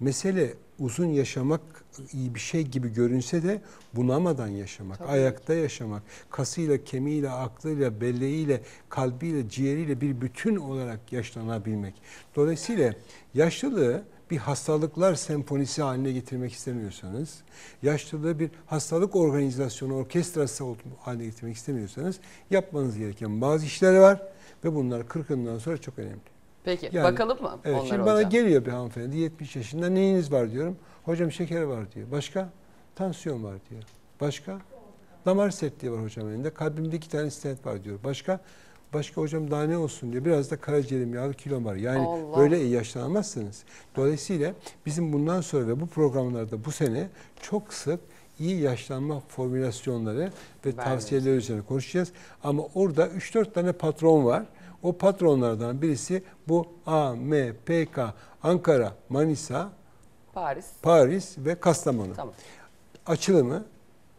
Mesele uzun yaşamak iyi bir şey gibi görünse de bunamadan yaşamak, ayakta yaşamak, kasıyla, kemiğiyle, aklıyla, belleğiyle, kalbiyle, ciğeriyle bir bütün olarak yaşlanabilmek. Dolayısıyla yaşlılığı bir hastalıklar senfonisi haline getirmek istemiyorsanız, yaşlılığı bir hastalık organizasyonu, orkestrası haline getirmek istemiyorsanız yapmanız gereken bazı işler var ve bunlar 40'ından sonra çok önemli. Peki yani, bakalım mı? Evet, şimdi bana hocam geliyor bir hanımefendi 70 yaşında, neyiniz var diyorum. Hocam şekeri var diyor. Başka? Tansiyon var diyor. Başka? Damar sertliği var hocam elinde. Kalbimde 2 tane stent var diyor. Başka? Başka hocam daha ne olsun diyor. Biraz da karaciğerim yağlı, kilom var. Yani Allah, böyle yaşlanamazsınız. Dolayısıyla bizim bundan sonra ve bu programlarda bu sene çok sık iyi yaşlanma formülasyonları ve tavsiyeleri üzerine konuşacağız. Ama orada 3-4 tane patron var. O patronlardan birisi bu AMPK, Ankara, Manisa, Paris ve Kastamonu. Tamam.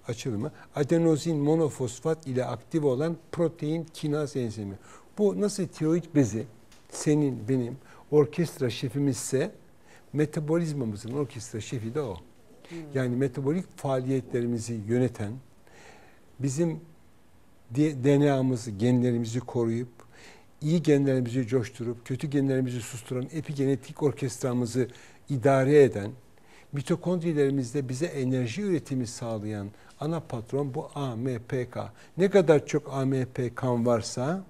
Açılımı adenozin monofosfat ile aktif olan protein kinaz enzimi. Bu nasıl tiroid bezi senin benim orkestra şefimizse, metabolizmamızın orkestra şefi de o. Yani metabolik faaliyetlerimizi yöneten, bizim DNA'mızı, genlerimizi koruyup, iyi genlerimizi coşturup, kötü genlerimizi susturan epigenetik orkestramızı idare eden, mitokondrilerimizde bize enerji üretimi sağlayan ana patron bu AMPK. Ne kadar çok AMPK'm varsa,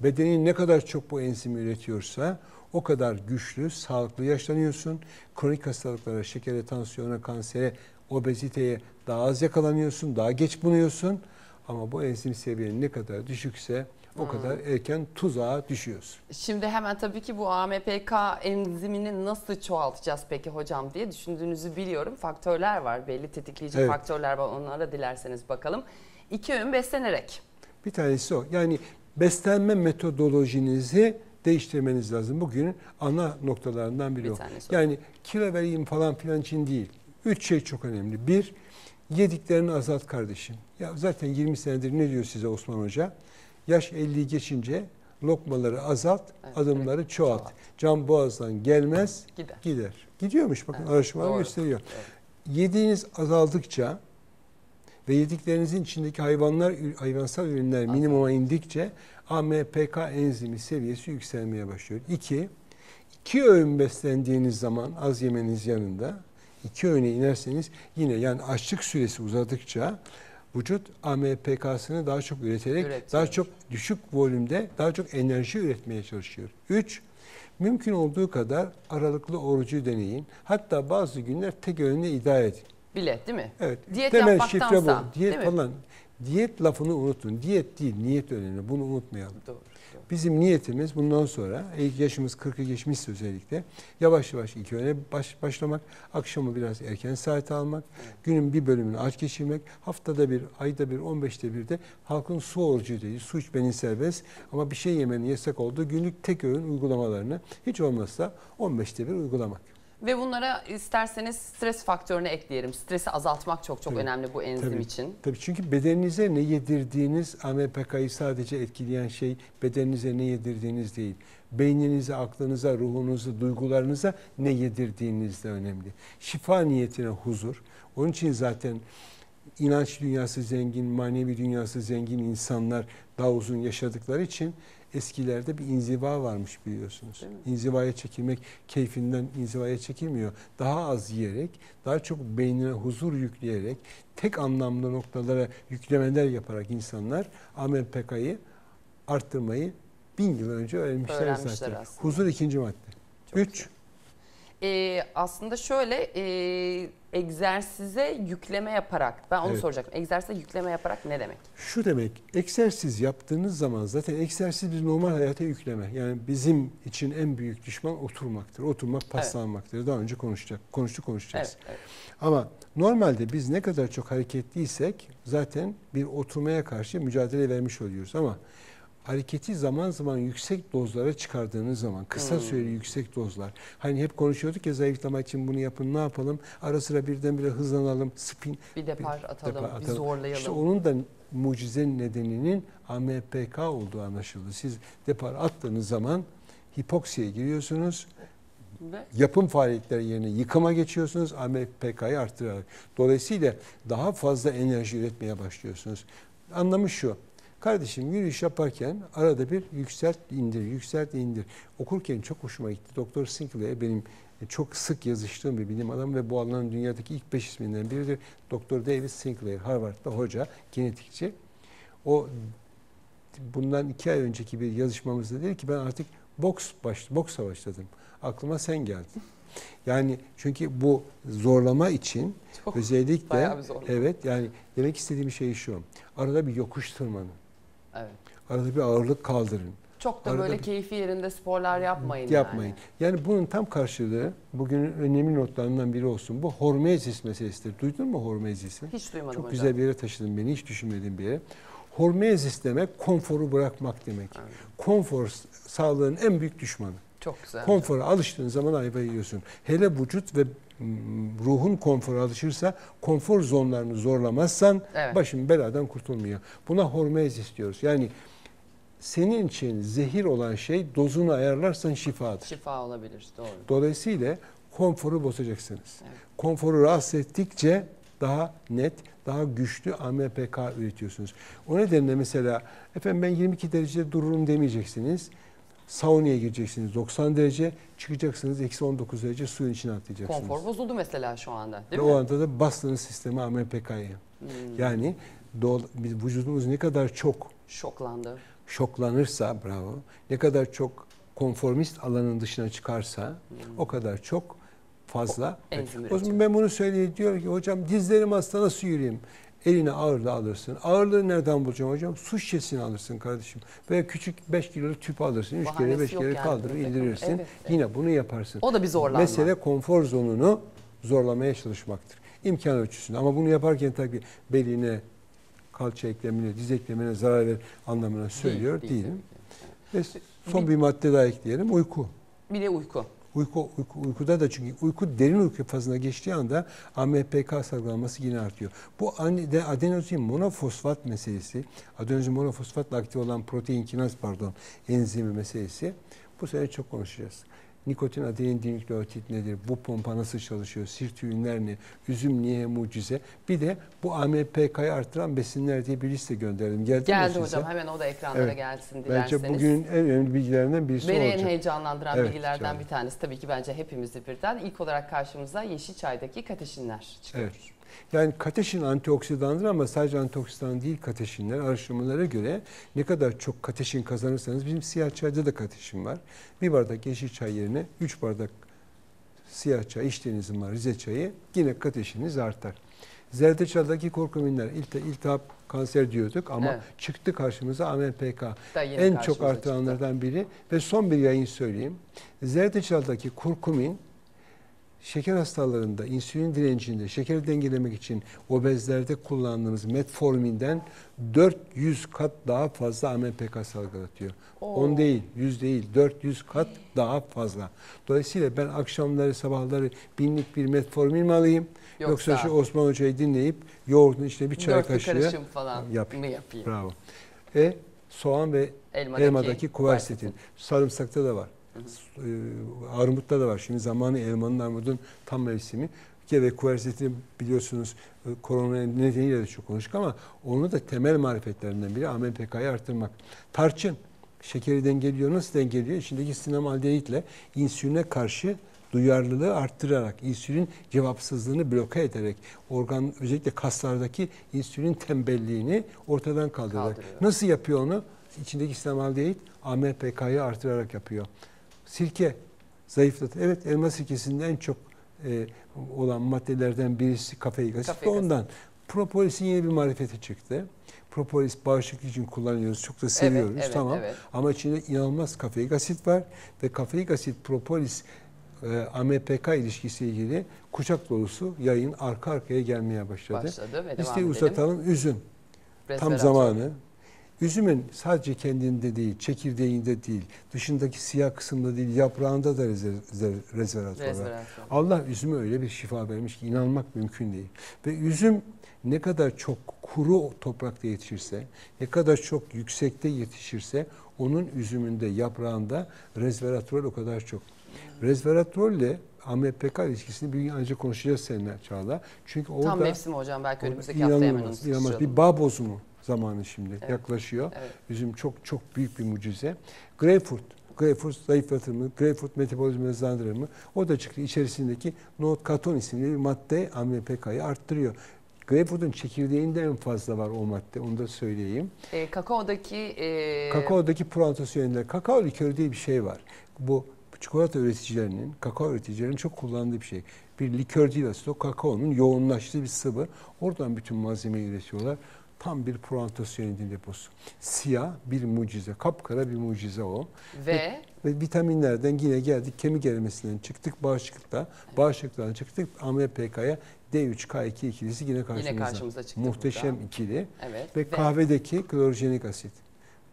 bedenin ne kadar çok bu enzimi üretiyorsa o kadar güçlü, sağlıklı yaşlanıyorsun. Kronik hastalıklara, şekere, tansiyona, kansere, obeziteye daha az yakalanıyorsun, daha geç bunuyorsun. Ama bu enzim seviyenin ne kadar düşükse o kadar erken tuzağa düşüyoruz. Şimdi hemen tabii ki bu AMPK enzimini nasıl çoğaltacağız peki hocam diye düşündüğünüzü biliyorum. Faktörler var, belli tetikleyici faktörler var. Onlara dilerseniz bakalım. 2 öğün beslenerek. Bir tanesi o. Yani beslenme metodolojinizi değiştirmeniz lazım. Bugünün ana noktalarından biri o. Yani kilo vereyim falan filan için değil. 3 şey çok önemli. 1, yediklerini azalt kardeşim. Ya zaten 20 senedir ne diyor size Osman Hoca? Yaş 50'yi geçince lokmaları azalt, adımları çoğalt. Can boğazdan gelmez, gider. Gidiyormuş, bakın araştırmalar gösteriyor. Evet. Yediğiniz azaldıkça ve yediklerinizin içindeki hayvansal ürünler minimuma indikçe AMPK enzimi seviyesi yükselmeye başlıyor. 2 öğün beslendiğiniz zaman az yemeniz yanında 2 öğüne inerseniz yine yani açlık süresi uzadıkça vücut AMPK'sını daha çok üreterek daha çok düşük volümde daha çok enerji üretmeye çalışıyor. 3, mümkün olduğu kadar aralıklı orucu deneyin. Hatta bazı günler tek öğünle idare edin. Bile değil mi? Evet. Diyet yapmaktansa. Diyet falan. Diyet lafını unutun. Diyet değil, niyet önemli. Bunu unutmayalım. Doğru. Bizim niyetimiz bundan sonra, yaşımız 40'ı geçmişse özellikle, yavaş yavaş 2 öğüne başlamak, akşamı biraz erken saate almak, günün bir bölümünü aç geçirmek, haftada bir, ayda bir, 15'te bir de halkın su orucu değil, su içmenin serbest ama bir şey yemenin yasak olduğu günlük tek öğün uygulamalarını hiç olmazsa 15'te bir uygulamak. Ve bunlara isterseniz stres faktörünü ekleyelim. Stresi azaltmak çok çok önemli bu enzim için. Tabii çünkü bedeninize ne yedirdiğiniz, AMPK'yı sadece etkileyen şey bedeninize ne yedirdiğiniz değil. Beyninize, aklınıza, ruhunuza, duygularınıza ne yedirdiğiniz de önemli. Şifa niyetine huzur. Onun için zaten inanç dünyası zengin, manevi dünyası zengin insanlar daha uzun yaşadıkları için eskilerde bir inziva varmış biliyorsunuz. İnzivaya çekilmek, keyfinden inzivaya çekilmiyor. Daha az yiyerek, daha çok beynine huzur yükleyerek, tek anlamlı noktalara yüklemeler yaparak insanlar AMPK'yı arttırmayı 1000 yıl önce öğrenmişler zaten. Aslında. Huzur 2. madde. 3. Aslında şöyle egzersize yükleme yaparak, ben onu soracaktım. Egzersize yükleme yaparak ne demek? Şu demek, egzersiz yaptığınız zaman zaten egzersiz bir normal hayata yükleme. Yani bizim için en büyük düşman oturmaktır. Oturmak paslanmaktır. Evet. Daha önce konuşacağız. Evet, evet. Ama normalde biz ne kadar çok hareketliysek zaten bir oturmaya karşı mücadele vermiş oluyoruz ama hareketi zaman zaman yüksek dozlara çıkardığınız zaman, kısa süreli yüksek dozlar. Hani hep konuşuyorduk ya zayıflamak için bunu yapın, ne yapalım? Ara sıra birdenbire hızlanalım, spin. Bir depar atalım, bir zorlayalım. İşte onun da mucize nedeninin AMPK olduğu anlaşıldı. Siz depar attığınız zaman hipoksiye giriyorsunuz. Yapım faaliyetleri yerine yıkıma geçiyorsunuz, AMPK'yı arttırarak. Dolayısıyla daha fazla enerji üretmeye başlıyorsunuz. Anlamı şu. Kardeşim yürüyüş yaparken arada bir yükselt indir, yükselt indir. Okurken çok hoşuma gitti. Doktor Sinclair benim çok sık yazıştığım bir bilim adamı ve bu alanın dünyadaki ilk 5 isminden biridir. Doktor David Sinclair, Harvard'da hoca, genetikçi. O bundan 2 ay önceki bir yazışmamızda dedi ki ben artık Boksa başladım. Aklıma sen geldin. Yani çünkü bu zorlama için çok, özellikle evet, yani demek istediğim şey şu. Arada bir yokuş tırmanın. Evet. Arada bir ağırlık kaldırın. Çok da arada böyle keyfi yerinde sporlar yapmayın. Yani bunun tam karşılığı bugünün önemli notlarından biri olsun. Bu hormezis meselesidir. Duydun mu hormezisi? Hiç duymadım hocam. Çok güzel bir yere taşıdın beni. Hiç düşünmediğim bir yere. Hormezis demek konforu bırakmak demek. Evet. Konfor sağlığın en büyük düşmanı. Çok güzel. Konfora alıştığın zaman ayıba yiyorsun. Hele vücut ve ruhun konfora alışırsa, konfor zonlarını zorlamazsan evet, başın beladan kurtulmuyor. Buna hormezis diyoruz. Yani senin için zehir olan şey dozunu ayarlarsan şifadır. Şifa olabilir, doğru. Dolayısıyla konforu bozacaksınız. Evet. Konforu rahatsız ettikçe daha net, daha güçlü AMPK üretiyorsunuz. O nedenle mesela efendim ben 22 derecede dururum demeyeceksiniz. Saunaya gireceksiniz 90 derece, çıkacaksınız -19 derece suyun içine atlayacaksınız. Konfor bozuldu mesela şu anda değil mi? O anda da bastığınız sistemi AMPK'ya. Hmm. Yani vücudumuz ne kadar çok şoklanırsa, bravo, ne kadar çok konformist alanın dışına çıkarsa o kadar çok fazla. O zaman ben bunu söyleyeyim, diyor ki hocam dizlerim hasta nasıl yürüyeyim? Eline ağırlığı alırsın. Ağırlığı nereden bulacağım hocam? Su şişesini alırsın kardeşim. Veya küçük 5 kiloluk tüp alırsın. 3 kere 5 kere kaldırır indirirsin. Evet, evet. Yine bunu yaparsın. O da bir zorlanma. Mesele konfor zonunu zorlamaya çalışmaktır. İmkan ölçüsünde. Ama bunu yaparken tabii beline, kalça eklemine, diz eklemine zarar ver anlamına söylüyor değilim. Ve son bir madde daha ekleyelim. Uyku. Bir de uyku. Uykuda da, çünkü uyku derin uyku fazına geçtiği anda AMPK salgılanması yine artıyor. Bu adenozin monofosfat meselesi, adenozin monofosfatla aktif olan protein kinaz enzimi meselesi. Bu sene çok konuşacağız. Nikotin adenin dinükleotit nedir? Bu pompa nasıl çalışıyor? Sirtüinler ne? Üzüm niye mucize? Bir de bu AMPK'yı artıran besinler diye bir liste gönderdim. Geldi hocam size? Hemen o da ekranlara evet, gelsin dilerseniz. Bence bugünün en önemli bilgilerinden birisi olacak. Beni en heyecanlandıran evet, bilgilerden bir tanesi tabii ki bence hepimizi birden. İlk olarak karşımıza yeşil çaydaki kateşinler çıkıyor. Evet. Yani kateşin antioksidandır ama sadece antioksidan değil kateşinler. Araştırmalara göre ne kadar çok kateşin kazanırsanız, bizim siyah çayda da kateşin var. Bir bardak yeşil çay yerine 3 bardak siyah çay içtiğiniz zaman Rize çayı, yine kateşiniz artar. Zerdeçaldaki korkuminler, iltihap, kanser diyorduk ama evet, çıktı karşımıza AMPK. En çok artıranlardan biri ve son bir yayın söyleyeyim. Zerdeçaldaki kurkumin şeker hastalarında, insülin direncinde, şekeri dengelemek için obezlerde kullandığımız metforminden 400 kat daha fazla AMPK salgılatıyor. Oo. 10 değil, 100 değil, 400 kat daha fazla. Dolayısıyla ben akşamları, sabahları binlik bir metformin mi alayım? Yoksa şu Osman Hoca'yı dinleyip yoğurdun içine bir çay kaşığı falan mı yapayım? Bravo. Soğan ve elmadaki kuversetin. Sarımsakta da var. Armut'ta da var. Şimdi zamanı elmanın, armudun tam mevsimi. Ve kuversetini biliyorsunuz korona nedeniyle de çok konuştuk ama onu da temel marifetlerinden biri AMPK'yı artırmak. Tarçın şekeri dengeliyor. Nasıl dengeliyor? İçindeki sinamaldehidle insüline karşı duyarlılığı arttırarak, insülin cevapsızlığını bloke ederek, organ, özellikle kaslardaki insülin tembelliğini ortadan kaldırarak. Nasıl yapıyor onu? İçindeki sinamaldehid AMPK'yı artırarak yapıyor. Sirke zayıflatır. Evet, elma sirkesinde en çok olan maddelerden birisi kafeik asit. Ondan propolisin yeni bir marifeti çıktı. Propolis bağışıklık için kullanıyoruz. Çok da seviyoruz. Evet, tamam. Evet. Ama içinde inanılmaz kafeik asit var ve kafeik asit propolis AMPK ilişkisiyle ilgili kucak dolusu yayın arka arkaya gelmeye başladı. Listeyi uzatalım. Üzüm. Tam zamanı. Üzümün sadece kendinde değil, çekirdeğinde değil, dışındaki siyah kısımda değil, yaprağında da rezervatör var. Allah üzüme öyle bir şifa vermiş ki inanmak mümkün değil. Ve üzüm ne kadar çok kuru toprakta yetişirse, ne kadar çok yüksekte yetişirse onun üzümünde, yaprağında rezervatör o kadar çok. Resveratrolle AMPK ilişkisini bir gün önce konuşacağız seninle Çağla. Çünkü orada tam mevsim hocam, belki önümüzdeki hafta hemen onu konuşalım. Bir bağ bozumu zamanı şimdi yaklaşıyor. Evet. Üzüm çok büyük bir mucize. Greyfurt. Greyfurt zayıflatır mı? Greyfurt metabolizmayı hızlandırır mı? O da çıktı. İçerisindeki nohut katon isimli bir madde AMPK'yı arttırıyor. Greyfurt'un çekirdeğinde en fazla var o madde, onu da söyleyeyim. Kakaodaki proantosyonlar, kakao likörü diye bir şey var. Bu çikolata üreticilerinin, kakao üreticilerinin çok kullandığı bir şey. Bir likör değil aslında, o kakaonun yoğunlaştığı bir sıvı. Oradan bütün malzemeyi üretiyorlar. Tam bir proantosyonidin deposu. Siyah bir mucize, kapkara bir mucize o. Ve vitaminlerden yine geldik, kemik erimesinden çıktık, bağışıklıkta, bağışıklıktan çıktık, AMPK'ya D3K2 ikilisi yine karşımıza çıktı. Muhteşem burada. İkili. Evet. Ve kahvedeki klorojenik asit.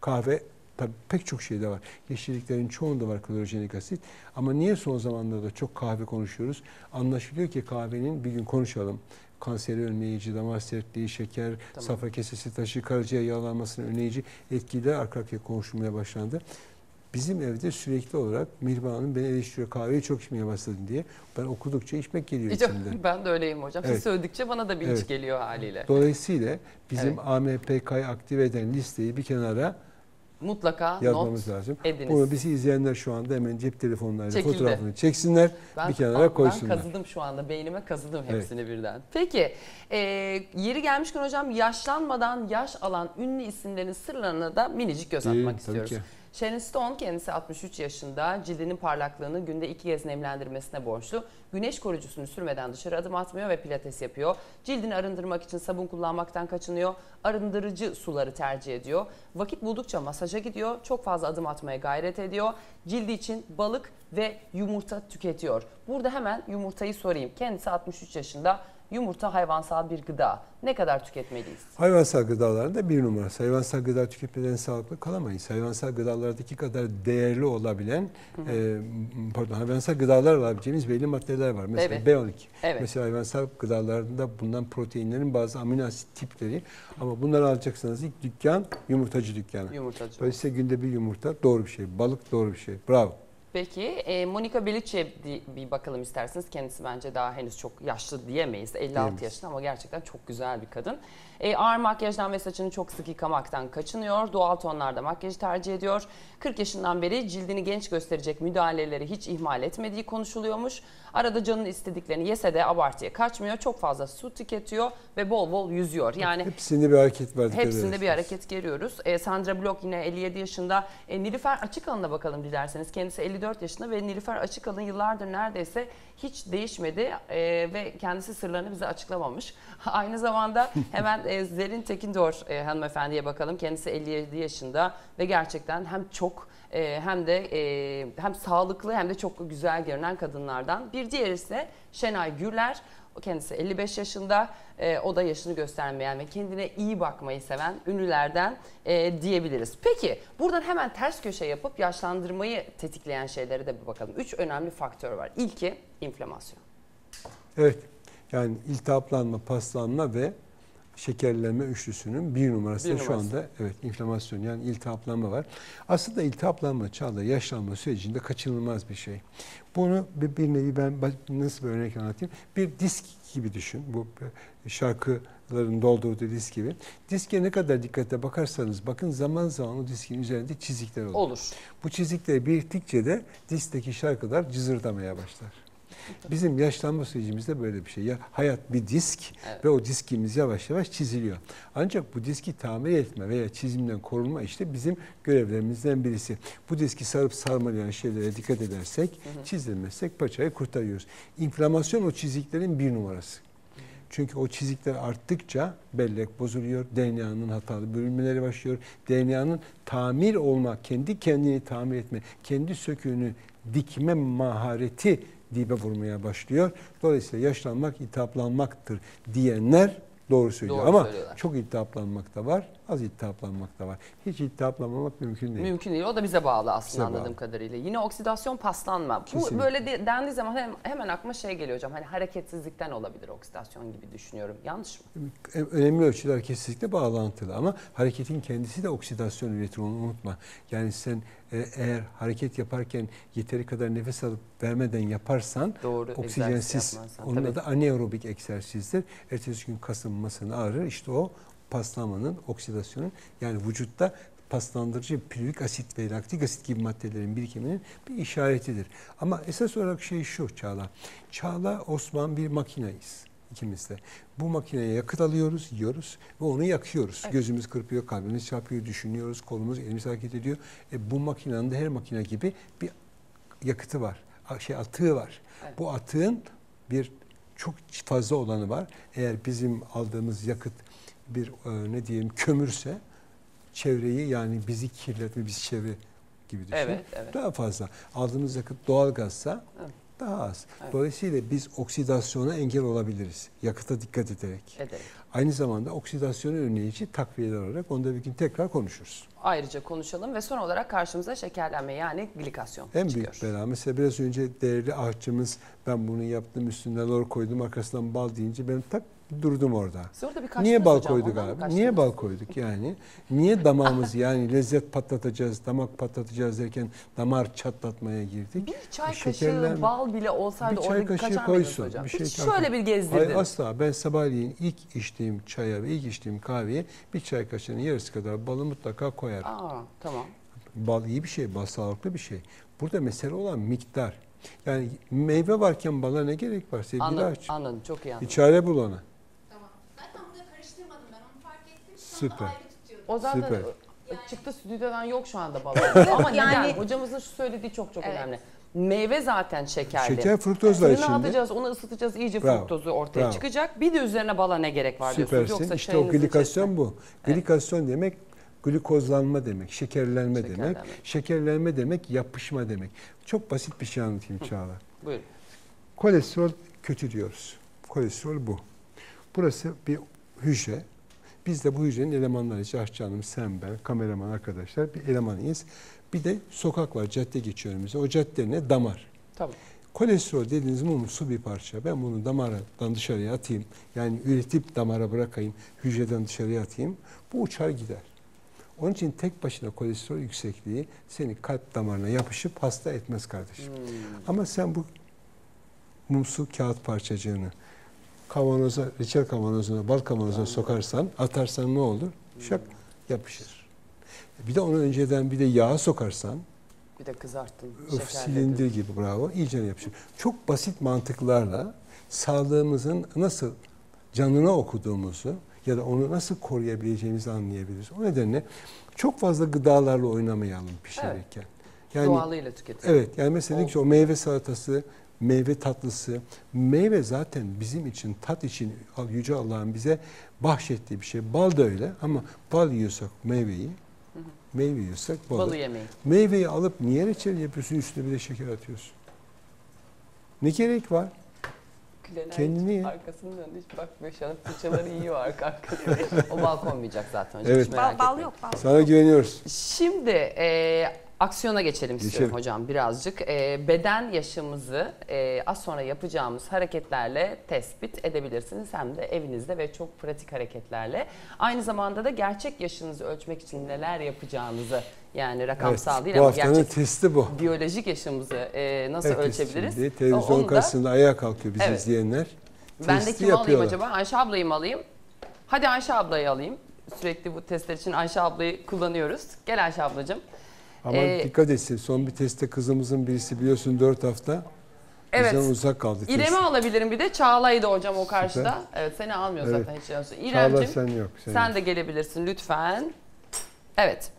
Kahve tabii pek çok şeyde var. Yeşilliklerin çoğunda var klorojenik asit. Ama niye son zamanlarda çok kahve konuşuyoruz? Anlaşılıyor ki kahvenin, bir gün konuşalım, kanseri önleyici, damar sertliği, şeker, safra kesesi taşı, karaciğer yağlanmasını önleyici etkileri arka arkaya konuşulmaya başlandı. Bizim evde sürekli olarak Mirvan Hanım beni eleştiriyor, kahveyi çok içmeye başladın diye. Ben okudukça içmek geliyor içimden. Ben de öyleyim hocam. Evet. Siz söyledikçe bana da bir iç geliyor haliyle. Dolayısıyla bizim AMPK'yı aktive eden listeyi bir kenara mutlaka yazmamız lazım. Ediniz. Bunu bizi izleyenler şu anda hemen cep telefonlarıyla fotoğrafını çeksinler, bir kenara koysunlar. Ben kazıdım şu anda, beynime kazıdım hepsini birden. Peki, yeri gelmişken hocam yaşlanmadan yaş alan ünlü isimlerin sırlarına da minicik göz atmak istiyoruz. Sharon Stone kendisi 63 yaşında, cildinin parlaklığını günde 2 kez nemlendirmesine borçlu. Güneş koruyucusunu sürmeden dışarı adım atmıyor ve pilates yapıyor. Cildini arındırmak için sabun kullanmaktan kaçınıyor. Arındırıcı suları tercih ediyor. Vakit buldukça masaja gidiyor. Çok fazla adım atmaya gayret ediyor. Cildi için balık ve yumurta tüketiyor. Burada hemen yumurtayı sorayım. Kendisi 63 yaşında. Yumurta hayvansal bir gıda. Ne kadar tüketmeliyiz? Hayvansal gıdalarında 1 numara. Hayvansal gıda tüketmeden sağlıklı kalamayız. Hayvansal gıdalardaki kadar değerli olabilen, hayvansal gıdalar alabileceğimiz belli maddeler var. Mesela B12. Mesela hayvansal gıdalarında bulunan proteinlerin bazı amino asit tipleri. Ama bunları alacaksanız ilk dükkan yumurtacı dükkanı. Dolayısıyla günde 1 yumurta doğru bir şey. Balık doğru bir şey. Bravo. Peki Monica Bellucci'ye bir bakalım isterseniz. Kendisi bence daha henüz çok yaşlı diyemeyiz. 56 yaşında ama gerçekten çok güzel bir kadın. Ağır makyajdan ve saçını çok sık yıkamaktan kaçınıyor. Doğal tonlarda makyajı tercih ediyor. 40 yaşından beri cildini genç gösterecek müdahaleleri hiç ihmal etmediği konuşuluyormuş. Arada canın istediklerini yese de abartıya kaçmıyor. Çok fazla su tüketiyor ve bol bol yüzüyor. Yani hepsinde bir hareket var. Hepsinde bir hareket görüyoruz. Sandra Bullock yine 57 yaşında. Nilüfer Açıkalın'a bakalım dilerseniz. Kendisi 54 yaşında ve Nilüfer Açıkalın yıllardır neredeyse hiç değişmedi ve kendisi sırlarını bize açıklamamış. Aynı zamanda hemen Zerrin Tekindor hanımefendiye bakalım. Kendisi 57 yaşında ve gerçekten hem çok hem sağlıklı hem de çok güzel görünen kadınlardan. Bir diğeri ise Şenay Gürler. Kendisi 55 yaşında, o da yaşını göstermeyen ve kendine iyi bakmayı seven ünlülerden diyebiliriz. Peki buradan hemen ters köşe yapıp yaşlandırmayı tetikleyen şeylere de bir bakalım. 3 önemli faktör var. İlki inflamasyon. Evet, yani iltihaplanma, paslanma ve şekerlenme üçlüsünün 1 numarası şu anda inflamasyon, yani iltihaplanma var. Aslında iltihaplanma Çağla yaşlanma sürecinde kaçınılmaz bir şey. Bunu bir nevi ben nasıl bir örnek anlatayım? Bir disk gibi düşün. Bu şarkıların doldurduğu disk gibi. Diske ne kadar dikkate bakarsanız bakın zaman zaman o diskin üzerinde çizikler olur. Bu çizikleri biriktikçe de diskteki şarkılar cızırdamaya başlar. Bizim yaşlanma sürecimizde böyle bir şey. Ya, hayat bir disk ve o diskimiz yavaş yavaş çiziliyor. Ancak bu diski tamir etme veya çizimden korunma işte bizim görevlerimizden birisi. Bu diski sarıp sarmalayan şeylere dikkat edersek, çizilmezsek paçayı kurtarıyoruz. İnflamasyon o çiziklerin 1 numarası. Çünkü o çizikler arttıkça bellek bozuluyor, DNA'nın hatalı bölünmeleri başlıyor. DNA'nın tamir olma, kendi kendini tamir etme, kendi söküğünü dikme mahareti dibe vurmaya başlıyor. Dolayısıyla yaşlanmak iltihaplanmaktır diyenler doğru söylüyor. Doğru ama söylüyorlar. Çok iltihaplanmak da var, az iltihaplanmak da var. Hiç iltihaplanmamak mümkün değil. Mümkün değil. O da bize bağlı aslında anladığım kadarıyla. Yine oksidasyon paslanma. Kesinlikle. Bu böyle dendiği zaman hemen aklıma şey geliyor hocam. Hani hareketsizlikten olabilir oksidasyon gibi düşünüyorum. Yanlış mı? Önemli ölçüde hareketsizlikle bağlantılı ama hareketin kendisi de oksidasyon üretir, onu unutma. Yani sen eğer hareket yaparken yeteri kadar nefes alıp vermeden yaparsan oksijensiz, onun adı anaerobik egzersizdir. Ertesi gün kasın masın ağrır. İşte o paslanmanın, oksidasyonun, yani vücutta paslandırıcı pürüvik asit ve laktik asit gibi maddelerin birikiminin bir işaretidir. Ama esas olarak şey şu Çağla. Çağla Osman bir makineyiz. İkimiz de. Bu makineye yakıt alıyoruz, yiyoruz ve onu yakıyoruz. Evet. Gözümüz kırpıyor, kalbimiz çarpıyor, düşünüyoruz, kolumuz, elimiz hareket ediyor. Bu makinenin de her makine gibi bir yakıtı var, atığı var. Evet. Bu atığın bir çok fazla olanı var. Eğer bizim aldığımız yakıt bir kömürse çevreyi, yani bizi kirletme, biz çevre gibi düşünün. Evet, evet. Daha fazla. Aldığımız yakıt doğalgazsa daha az. Evet. Dolayısıyla biz oksidasyona engel olabiliriz. Yakıta dikkat ederek. Evet. Aynı zamanda oksidasyonu önleyici takviyeler olarak onu da bir gün tekrar konuşuruz. Ayrıca konuşalım ve son olarak karşımıza şekerlenme, yani glikasyon çıkıyor. En büyük bela. Mesela biraz önce değerli ahçımız, ben bunu yaptım, üstüne lor koydum, arkasından bal deyince ben tak durdum orada. Niye bal koyduk abi? Niye bal koyduk yani? Niye damağımızı yani lezzet patlatacağız, damak patlatacağız derken damar çatlatmaya girdik? Bir çay kaşığı bal bile olsaydı orada kaçar mıydınız hocam? Şöyle bir gezdirdin. Hayır, asla. Ben sabahleyin ilk içtiğim çaya ve ilk içtiğim kahveye bir çay kaşığının yarısı kadar balı mutlaka koyarım. Aa, tamam. Bal iyi bir şey, bal sağlıklı bir şey. Burada mesele olan miktar. Yani meyve varken bala ne gerek var sevgili Açık? Anladım, çok iyi anladım. Bir çare bul ona. Süper. O zaten süper. Çıktı stüdyodan, yok şu anda balon. Ama yani hocamızın şu söylediği çok evet, önemli. Meyve zaten şekerli. Şeker, fruktozla içinde. Bunu atacağız, onu ısıtacağız, iyice bravo, fruktozu ortaya bravo çıkacak. Bir de üzerine bala ne gerek var süpersin diyorsunuz. Yoksa işte o glikasyon içerisinde bu. Glikasyon evet demek glikozlanma demek, şekerlenme demek. Şekerlenme demek, yapışma demek. Çok basit bir şey anlatayım Çağla. Buyurun. Kolesterol kötü diyoruz. Kolesterol bu. Burası bir hücre. Biz de bu hücrenin elemanlarıyız. Aşçı Hanım, sen, ben, kameraman arkadaşlar bir elemanıyız. Bir de sokak var, cadde geçiyor önümüzde. O cadde ne? Damar. Tabii. Kolesterol dediğiniz mumsu bir parça. Ben bunu damardan dışarıya atayım. Yani üretip damara bırakayım, hücreden dışarıya atayım. Bu uçar gider. Onun için tek başına kolesterol yüksekliği seni kalp damarına yapışıp hasta etmez kardeşim. Ama sen bu mumsu kağıt parçacığını kavanoza, reçel kavanozuna, bal kavanozuna sokarsan, atarsan ne olur? Şak yapışır. Bir de onu önceden bir de yağa sokarsan, bir de kızarttın, silindir gibi bravo, iyice yapışır. Çok basit mantıklarla sağlığımızın nasıl canına okuduğumuzu ya da onu nasıl koruyabileceğimizi anlayabiliriz. O nedenle çok fazla gıdalarla oynamayalım pişirirken. Evet. Yani, doğalıyla tüketelim. Evet, yani mesela o meyve salatası, meyve tatlısı, meyve zaten bizim için, tat için Yüce Allah'ın bize bahşettiği bir şey. Bal da öyle, ama bal yiyorsak meyveyi, meyve yiyorsak balı yemeyi. Meyveyi alıp niye reçel yapıyorsun, üstüne bir de şeker atıyorsun? Ne gerek var? Gülenay kendini arkasını döndü, hiç bakmıyor şu an, fırçaları yiyor arka arkasına. O bal konmayacak zaten hocam, evet, hiç merak etmeyin. Bal yok, bal. Sana güveniyoruz. Şimdi... aksiyona geçelim istiyorum hocam birazcık. Beden yaşımızı az sonra yapacağımız hareketlerle tespit edebilirsiniz. Hem de evinizde ve çok pratik hareketlerle. Aynı zamanda da gerçek yaşınızı ölçmek için neler yapacağınızı, yani rakamsal evet, değil ama gerçek testi bu. Biyolojik yaşımızı nasıl ölçebiliriz? Şimdi, televizyon karşısında ayağa kalkıyor bizi izleyenler. Ben de kimi alayım acaba? Ayşe ablayı mı alayım? Hadi Ayşe ablayı alayım. Sürekli bu testler için Ayşe ablayı kullanıyoruz. Gel Ayşe ablacığım. Ama dikkat etsin, son bir testte kızımızın birisi biliyorsun 4 hafta bizden uzak kaldı. İrem'i alabilirim, bir de Çağla'yı da hocam o karşıda. Süper. Evet, seni almıyor zaten hiç yansı. İrem'cim sen, sen de gelebilirsin lütfen. Evet,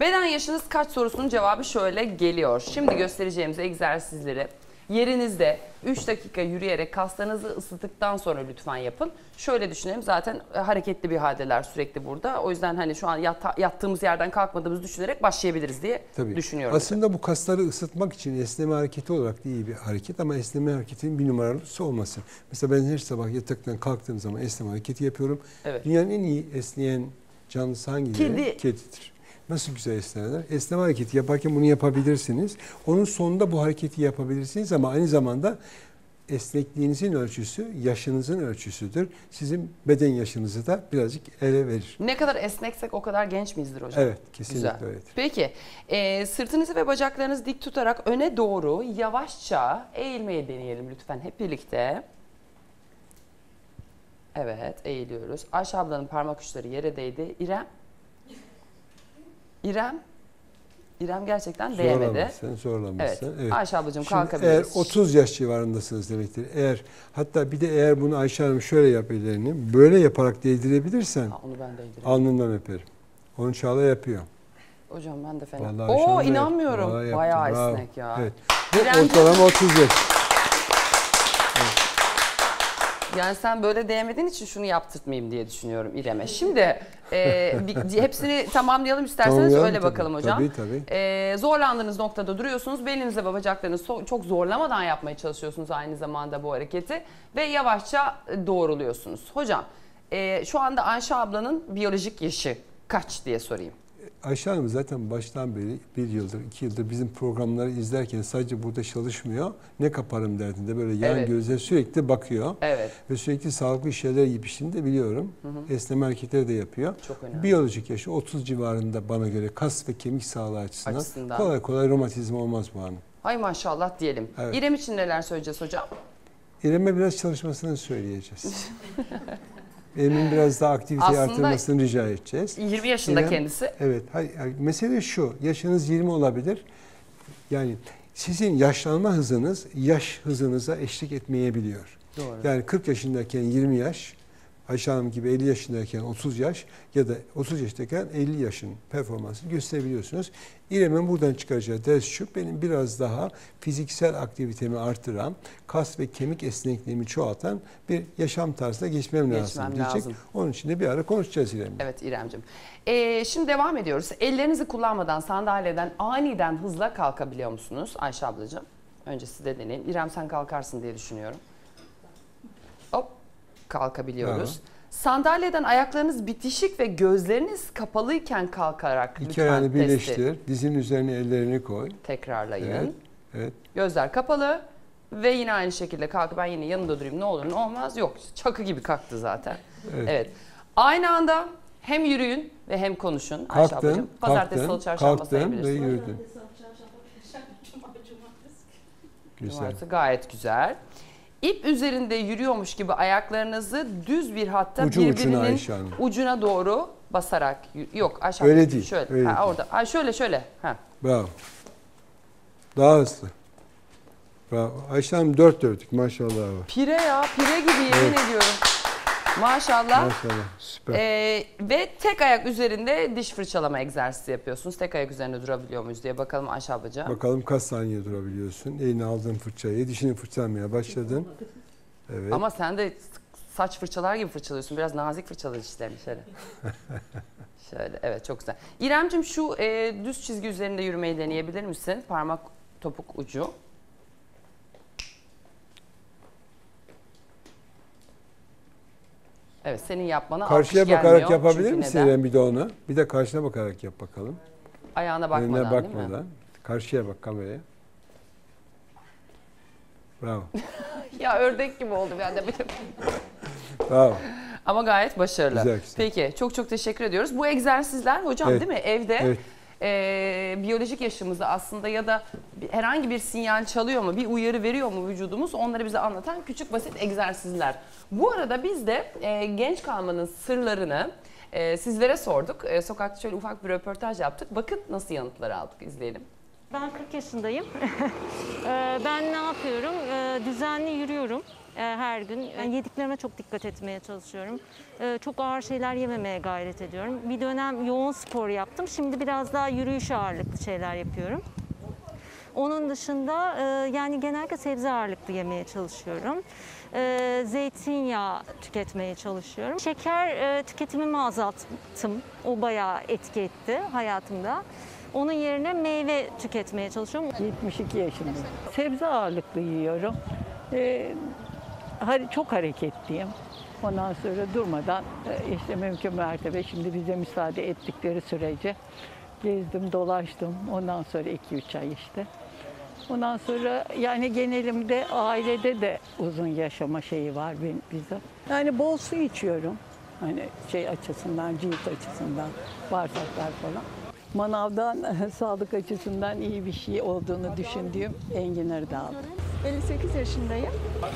beden yaşınız kaç sorusunun cevabı şöyle geliyor. Şimdi göstereceğimiz egzersizleri yerinizde 3 dakika yürüyerek kaslarınızı ısıttıktan sonra lütfen yapın. Şöyle düşünelim, zaten hareketli bir haldeler sürekli burada. O yüzden hani şu an yattığımız yerden kalkmadığımızı düşünerek başlayabiliriz diye tabii düşünüyorum. Aslında bu kasları ısıtmak için esneme hareketi olarak da iyi bir hareket, ama esneme hareketinin bir numaralısı olmasın. Mesela ben her sabah yataktan kalktığım zaman esneme hareketi yapıyorum. Evet. Dünyanın en iyi esneyen canlısı hangileri? Kedidir. Nasıl güzel esnerler? Esneme hareketi yaparken bunu yapabilirsiniz. Onun sonunda bu hareketi yapabilirsiniz, ama aynı zamanda esnekliğinizin ölçüsü yaşınızın ölçüsüdür. Sizin beden yaşınızı da birazcık ele verir. Ne kadar esneksek o kadar genç miyizdir hocam? Evet, kesinlikle öyle. Peki, sırtınızı ve bacaklarınızı dik tutarak öne doğru yavaşça eğilmeyi deneyelim lütfen hep birlikte. Evet, eğiliyoruz. Ayşe ablanın parmak uçları yere değdi. İrem. İrem gerçekten değemedi. Zorlanmışsın. Evet. Evet. Ayşe ablacığım kalkabiliriz. Eğer 30 yaş civarındasınız demektir. Eğer, hatta bir de eğer bunu Ayşe Hanım şöyle yap, ellerini böyle yaparak değdirebilirsen, onu ben değdireyim, alnından öperim. Onu Çağla yapıyor. Hocam ben de fena. Oo, inanmıyorum. Bayağı esnek ya. Evet. Bu ortalama 30 yaş. Yani sen böyle değmediğin için şunu yaptırtmayayım diye düşünüyorum İrem'e. Şimdi hepsini tamamlayalım isterseniz, tamamlayalım, öyle tabii, bakalım hocam. Tabii, tabii. Zorlandığınız noktada duruyorsunuz. Belinize ve bacaklarınızı çok zorlamadan yapmaya çalışıyorsunuz aynı zamanda bu hareketi. Ve yavaşça doğruluyorsunuz. Hocam şu anda Ayşe ablanın biyolojik yaşı kaç diye sorayım. Ayşe Hanım zaten baştan beri 1 yıldır, 2 yıldır bizim programları izlerken sadece burada çalışmıyor. Ne kaparım derdinde böyle yan, evet, gözle sürekli bakıyor. Evet. Ve sürekli sağlıklı şeyler yiyip işini de biliyorum. Hı hı. Esneme hareketleri de yapıyor. Çok önemli. Biyolojik yaşı 30 civarında bana göre, kas ve kemik sağlığı açısından. Kolay kolay romatizma olmaz bu hanım. Hay maşallah diyelim. Evet. İrem için neler söyleyeceğiz hocam? İrem'e biraz çalışmasını söyleyeceğiz. Emin biraz daha aktiviteyi artırmasını rica edeceğiz. 20 yaşında İrem, kendisi. Evet. Mesele şu. Yaşınız 20 olabilir. Yani sizin yaşlanma hızınız yaş hızınıza eşlik etmeyebiliyor. Doğru. Yani 40 yaşındayken 20 yaş, Ayşe Hanım gibi 50 yaşındayken 30 yaş ya da 30 yaşındayken 50 yaşın performansını gösterebiliyorsunuz. İrem'in buradan çıkaracağı ders şu: benim biraz daha fiziksel aktivitemi artıran, kas ve kemik esnekliğimi çoğaltan bir yaşam tarzına geçmem lazım diyecek. Onun için de bir ara konuşacağız İrem'le. Evet İrem'ciğim. Şimdi devam ediyoruz. Ellerinizi kullanmadan sandalyeden aniden hızla kalkabiliyor musunuz Ayşe ablacığım? Önce size deneyeyim. İrem sen kalkarsın diye düşünüyorum. Hop. Kalkabiliyoruz. Aha. Sandalyeden ayaklarınız bitişik ve gözleriniz kapalıyken kalkarak lütfen testi. İki ayağını birleştir. Dizinin üzerine ellerini koy. Tekrarlayın. Evet, evet. Gözler kapalı ve yine aynı şekilde kalk. Ben yine yanında durayım, ne olur ne olmaz. Yok, çakı gibi kalktı zaten. Evet. Evet. Aynı anda hem yürüyün ve hem konuşun. Ayşe ablacığım. Pazartesi, salı, çarşamba sayabilirsiniz. Kalktın ve yürüdün. Güzel. Gayet güzel. İp üzerinde yürüyormuş gibi ayaklarınızı düz bir hatta birbirinin ucuna doğru basarak, yok aşağı. Öyle değil. Şöyle. Öyle ha, değil. Orada. Ha, şöyle şöyle. Ha. Bravo. Daha hızlı. Bravo. Ayşe Hanım 4 dördük maşallah. Pire ya, pire gibi yemin, evet, ediyorum. Maşallah. Maşallah. Süper. Ve tek ayak üzerinde diş fırçalama egzersizi yapıyorsunuz. Tek ayak üzerinde durabiliyor muyuz diye bakalım Ayşe ablacığım. Bakalım kaç saniye durabiliyorsun. Elini aldığın fırçayı, dişini fırçalamaya başladın. Evet. Ama sen de saç fırçalar gibi fırçalıyorsun. Biraz nazik fırçala dişlerini şöyle. Şöyle, evet, çok güzel. İrem'cim şu düz çizgi üzerinde yürümeyi deneyebilir misin? Parmak topuk ucu. Evet, senin yapmana karşıya bakarak gelmiyor. Yapabilir misin İrem bir de onu? Bir de karşına bakarak yap bakalım. Ayağına bakmadan, değil mi? Karşıya bak kameraya. Bravo. Ya ördek gibi oldu ben de. Bravo. Ama gayet başarılı. Güzel, güzel. Peki, çok çok teşekkür ediyoruz. Bu egzersizler hocam, evet, değil mi? Evde. Evet. Biyolojik yaşımızda aslında ya da herhangi bir sinyal çalıyor mu, bir uyarı veriyor mu vücudumuz, onları bize anlatan küçük basit egzersizler. Bu arada biz de genç kalmanın sırlarını sizlere sorduk. Sokakta şöyle ufak bir röportaj yaptık. Bakın nasıl yanıtları aldık, izleyelim. Ben 40 yaşındayım. Ben ne yapıyorum? Düzenli yürüyorum. Her gün yediklerime çok dikkat etmeye çalışıyorum. Çok ağır şeyler yememeye gayret ediyorum. Bir dönem yoğun spor yaptım. Şimdi biraz daha yürüyüş ağırlıklı şeyler yapıyorum. Onun dışında yani genellikle sebze ağırlıklı yemeye çalışıyorum. Zeytinyağı tüketmeye çalışıyorum. Şeker tüketimimi azalttım. O bayağı etki etti hayatımda. Onun yerine meyve tüketmeye çalışıyorum. 72 yaşındayım. Sebze ağırlıklı yiyorum. Çok hareketliyim. Ondan sonra durmadan işte mümkün mertebe şimdi bize müsaade ettikleri sürece gezdim, dolaştım. Ondan sonra 2-3 ay işte. Ondan sonra yani genelimde ailede de uzun yaşama şeyi var bizim. Yani bol su içiyorum. Hani şey açısından, cilt açısından, bağırsaklar falan. Manavdan sağlık açısından iyi bir şey olduğunu düşündüğüm Engin Erdal. 58 yaşındayım.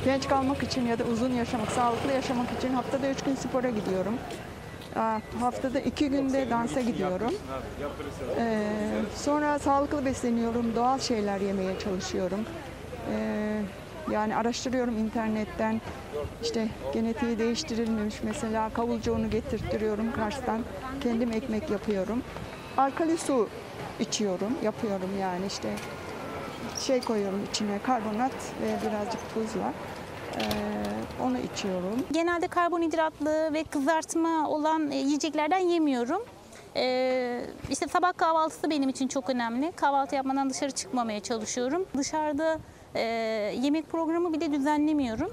Genç kalmak için ya da uzun yaşamak, sağlıklı yaşamak için haftada 3 gün spora gidiyorum. Haftada 2 günde dansa gidiyorum. Sonra sağlıklı besleniyorum, doğal şeyler yemeye çalışıyorum. Yani araştırıyorum internetten, işte genetiği değiştirilmemiş mesela kavulcuğunu getirtiyorum Kars'tan, kendim ekmek yapıyorum. Alkali su içiyorum, yapıyorum yani işte şey koyuyorum içine, karbonat ve birazcık tuz var. Onu içiyorum. Genelde karbonhidratlı ve kızartma olan yiyeceklerden yemiyorum. İşte sabah kahvaltısı benim için çok önemli. Kahvaltı yapmadan dışarı çıkmamaya çalışıyorum. Dışarıda yemek programı bile düzenlemiyorum.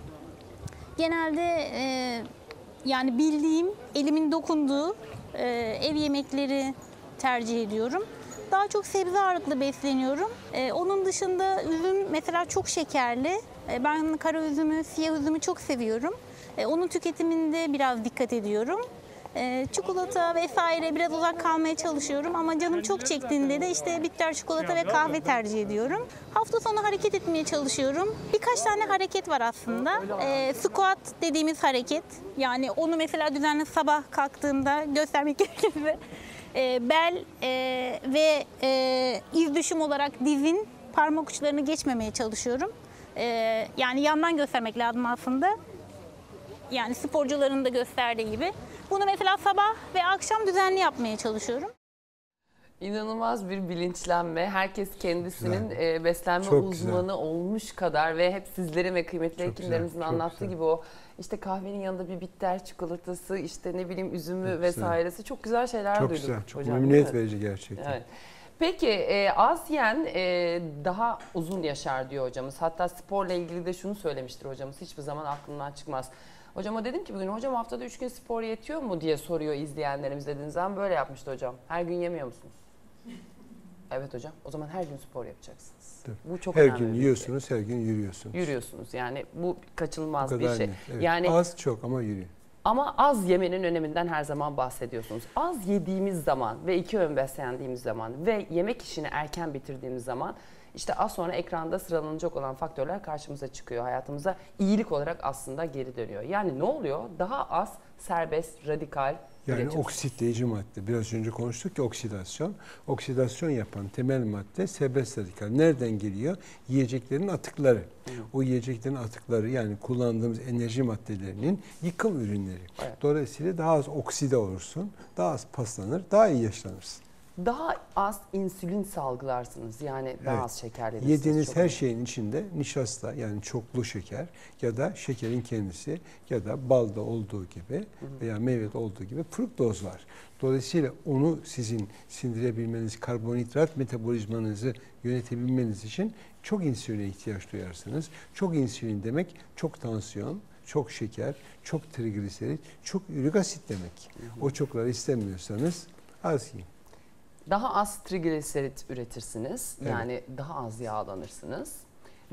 Genelde yani bildiğim, elimin dokunduğu ev yemekleri tercih ediyorum. Daha çok sebze ağırlıklı besleniyorum. Onun dışında üzüm mesela çok şekerli. Ben kara üzümü, siyah üzümü çok seviyorum. Onun tüketiminde biraz dikkat ediyorum. Çikolata vesaire biraz uzak kalmaya çalışıyorum ama canım çok çektiğinde de işte bitter çikolata ve kahve tercih ediyorum. Hafta sonu hareket etmeye çalışıyorum. Birkaç tane hareket var aslında. Squat dediğimiz hareket. Yani onu mesela düzenli sabah kalktığımda göstermek gerekirse bel ve iz düşüm olarak dizin parmak uçlarını geçmemeye çalışıyorum. Yani yandan göstermek lazım aslında. Yani sporcuların da gösterdiği gibi. Bunu mesela sabah ve akşam düzenli yapmaya çalışıyorum. İnanılmaz bir bilinçlenme. Herkes kendisinin beslenme çok uzmanı güzel olmuş kadar ve hep sizlerin ve kıymetli hekimlerimizin anlattığı gibi o işte kahvenin yanında bir bitter çikolatası, işte ne bileyim üzümü çok vesairesi güzel, çok güzel şeyler çok duyduk. Güzel, çok memnuniyet verici gerçekten. Evet. Peki Asyen daha uzun yaşar diyor hocamız. Hatta sporla ilgili de şunu söylemiştir hocamız. Hiçbir zaman aklımdan çıkmaz. Hocama dedim ki bugün hocam haftada 3 gün spor yetiyor mu diye soruyor izleyenlerimiz dediğiniz zaman böyle yapmıştı hocam. Her gün yemiyor musunuz? Evet hocam, o zaman her gün spor yapacaksınız. Tabii. Bu çok her önemli. Her gün yiyorsunuz, her gün yürüyorsunuz. Yürüyorsunuz yani bu kaçınılmaz bir şey. Evet. Yani az çok ama yürüyün. Ama az yemenin öneminden her zaman bahsediyorsunuz. Az yediğimiz zaman ve iki öğün beslendiğimiz zaman ve yemek işini erken bitirdiğimiz zaman işte az sonra ekranda sıralanacak olan faktörler karşımıza çıkıyor. Hayatımıza iyilik olarak aslında geri dönüyor. Yani ne oluyor? Daha az serbest, radikal yani üretim. Oksitleyici madde. Biraz önce konuştuk ki oksidasyon. Oksidasyon yapan temel madde serbest radikal. Nereden geliyor? Yiyeceklerin atıkları. O yiyeceklerin atıkları yani kullandığımız enerji maddelerinin yıkım ürünleri. Evet. Dolayısıyla daha az okside olursun, daha az paslanır, daha iyi yaşlanırsın. Daha az insülin salgılarsınız yani daha az şekerlenirsiniz. Yediğiniz çok her şeyin içinde nişasta yani çoklu şeker ya da şekerin kendisi ya da balda olduğu gibi veya meyvede olduğu gibi fruktoz var. Dolayısıyla onu sizin sindirebilmeniz, karbonhidrat metabolizmanızı yönetebilmeniz için çok insüline ihtiyaç duyarsınız. Çok insülin demek çok tansiyon, çok şeker, çok trigliserit, çok ürik asit demek. O çokları istemiyorsanız az yiyin. Daha az trigliserit üretirsiniz. Evet. Yani daha az yağlanırsınız.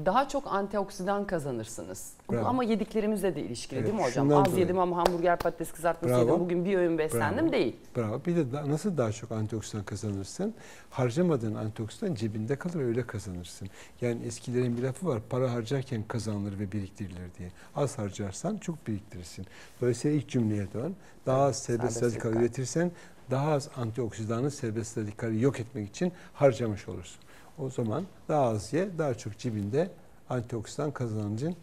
Daha çok antioksidan kazanırsınız. Bravo. Ama yediklerimizle de ilişkili değil mi hocam? Az dolayı yedim ama hamburger, patates kızartması yedim. Bugün bir öğün beslendim değil. Bravo. Bir de nasıl daha çok antioksidan kazanırsın? Harcamadığın antioksidan cebinde kalır öyle kazanırsın. Yani eskilerin bir lafı var. Para harcarken kazanılır ve biriktirilir diye. Az harcarsan çok biriktirirsin. Dolayısıyla ilk cümleye dön. Daha az serbest radikal üretirsen daha az antioksidanı serbest radikali yok etmek için harcamış olursun. O zaman daha az ye, daha çok cebinde antioksidan kazancın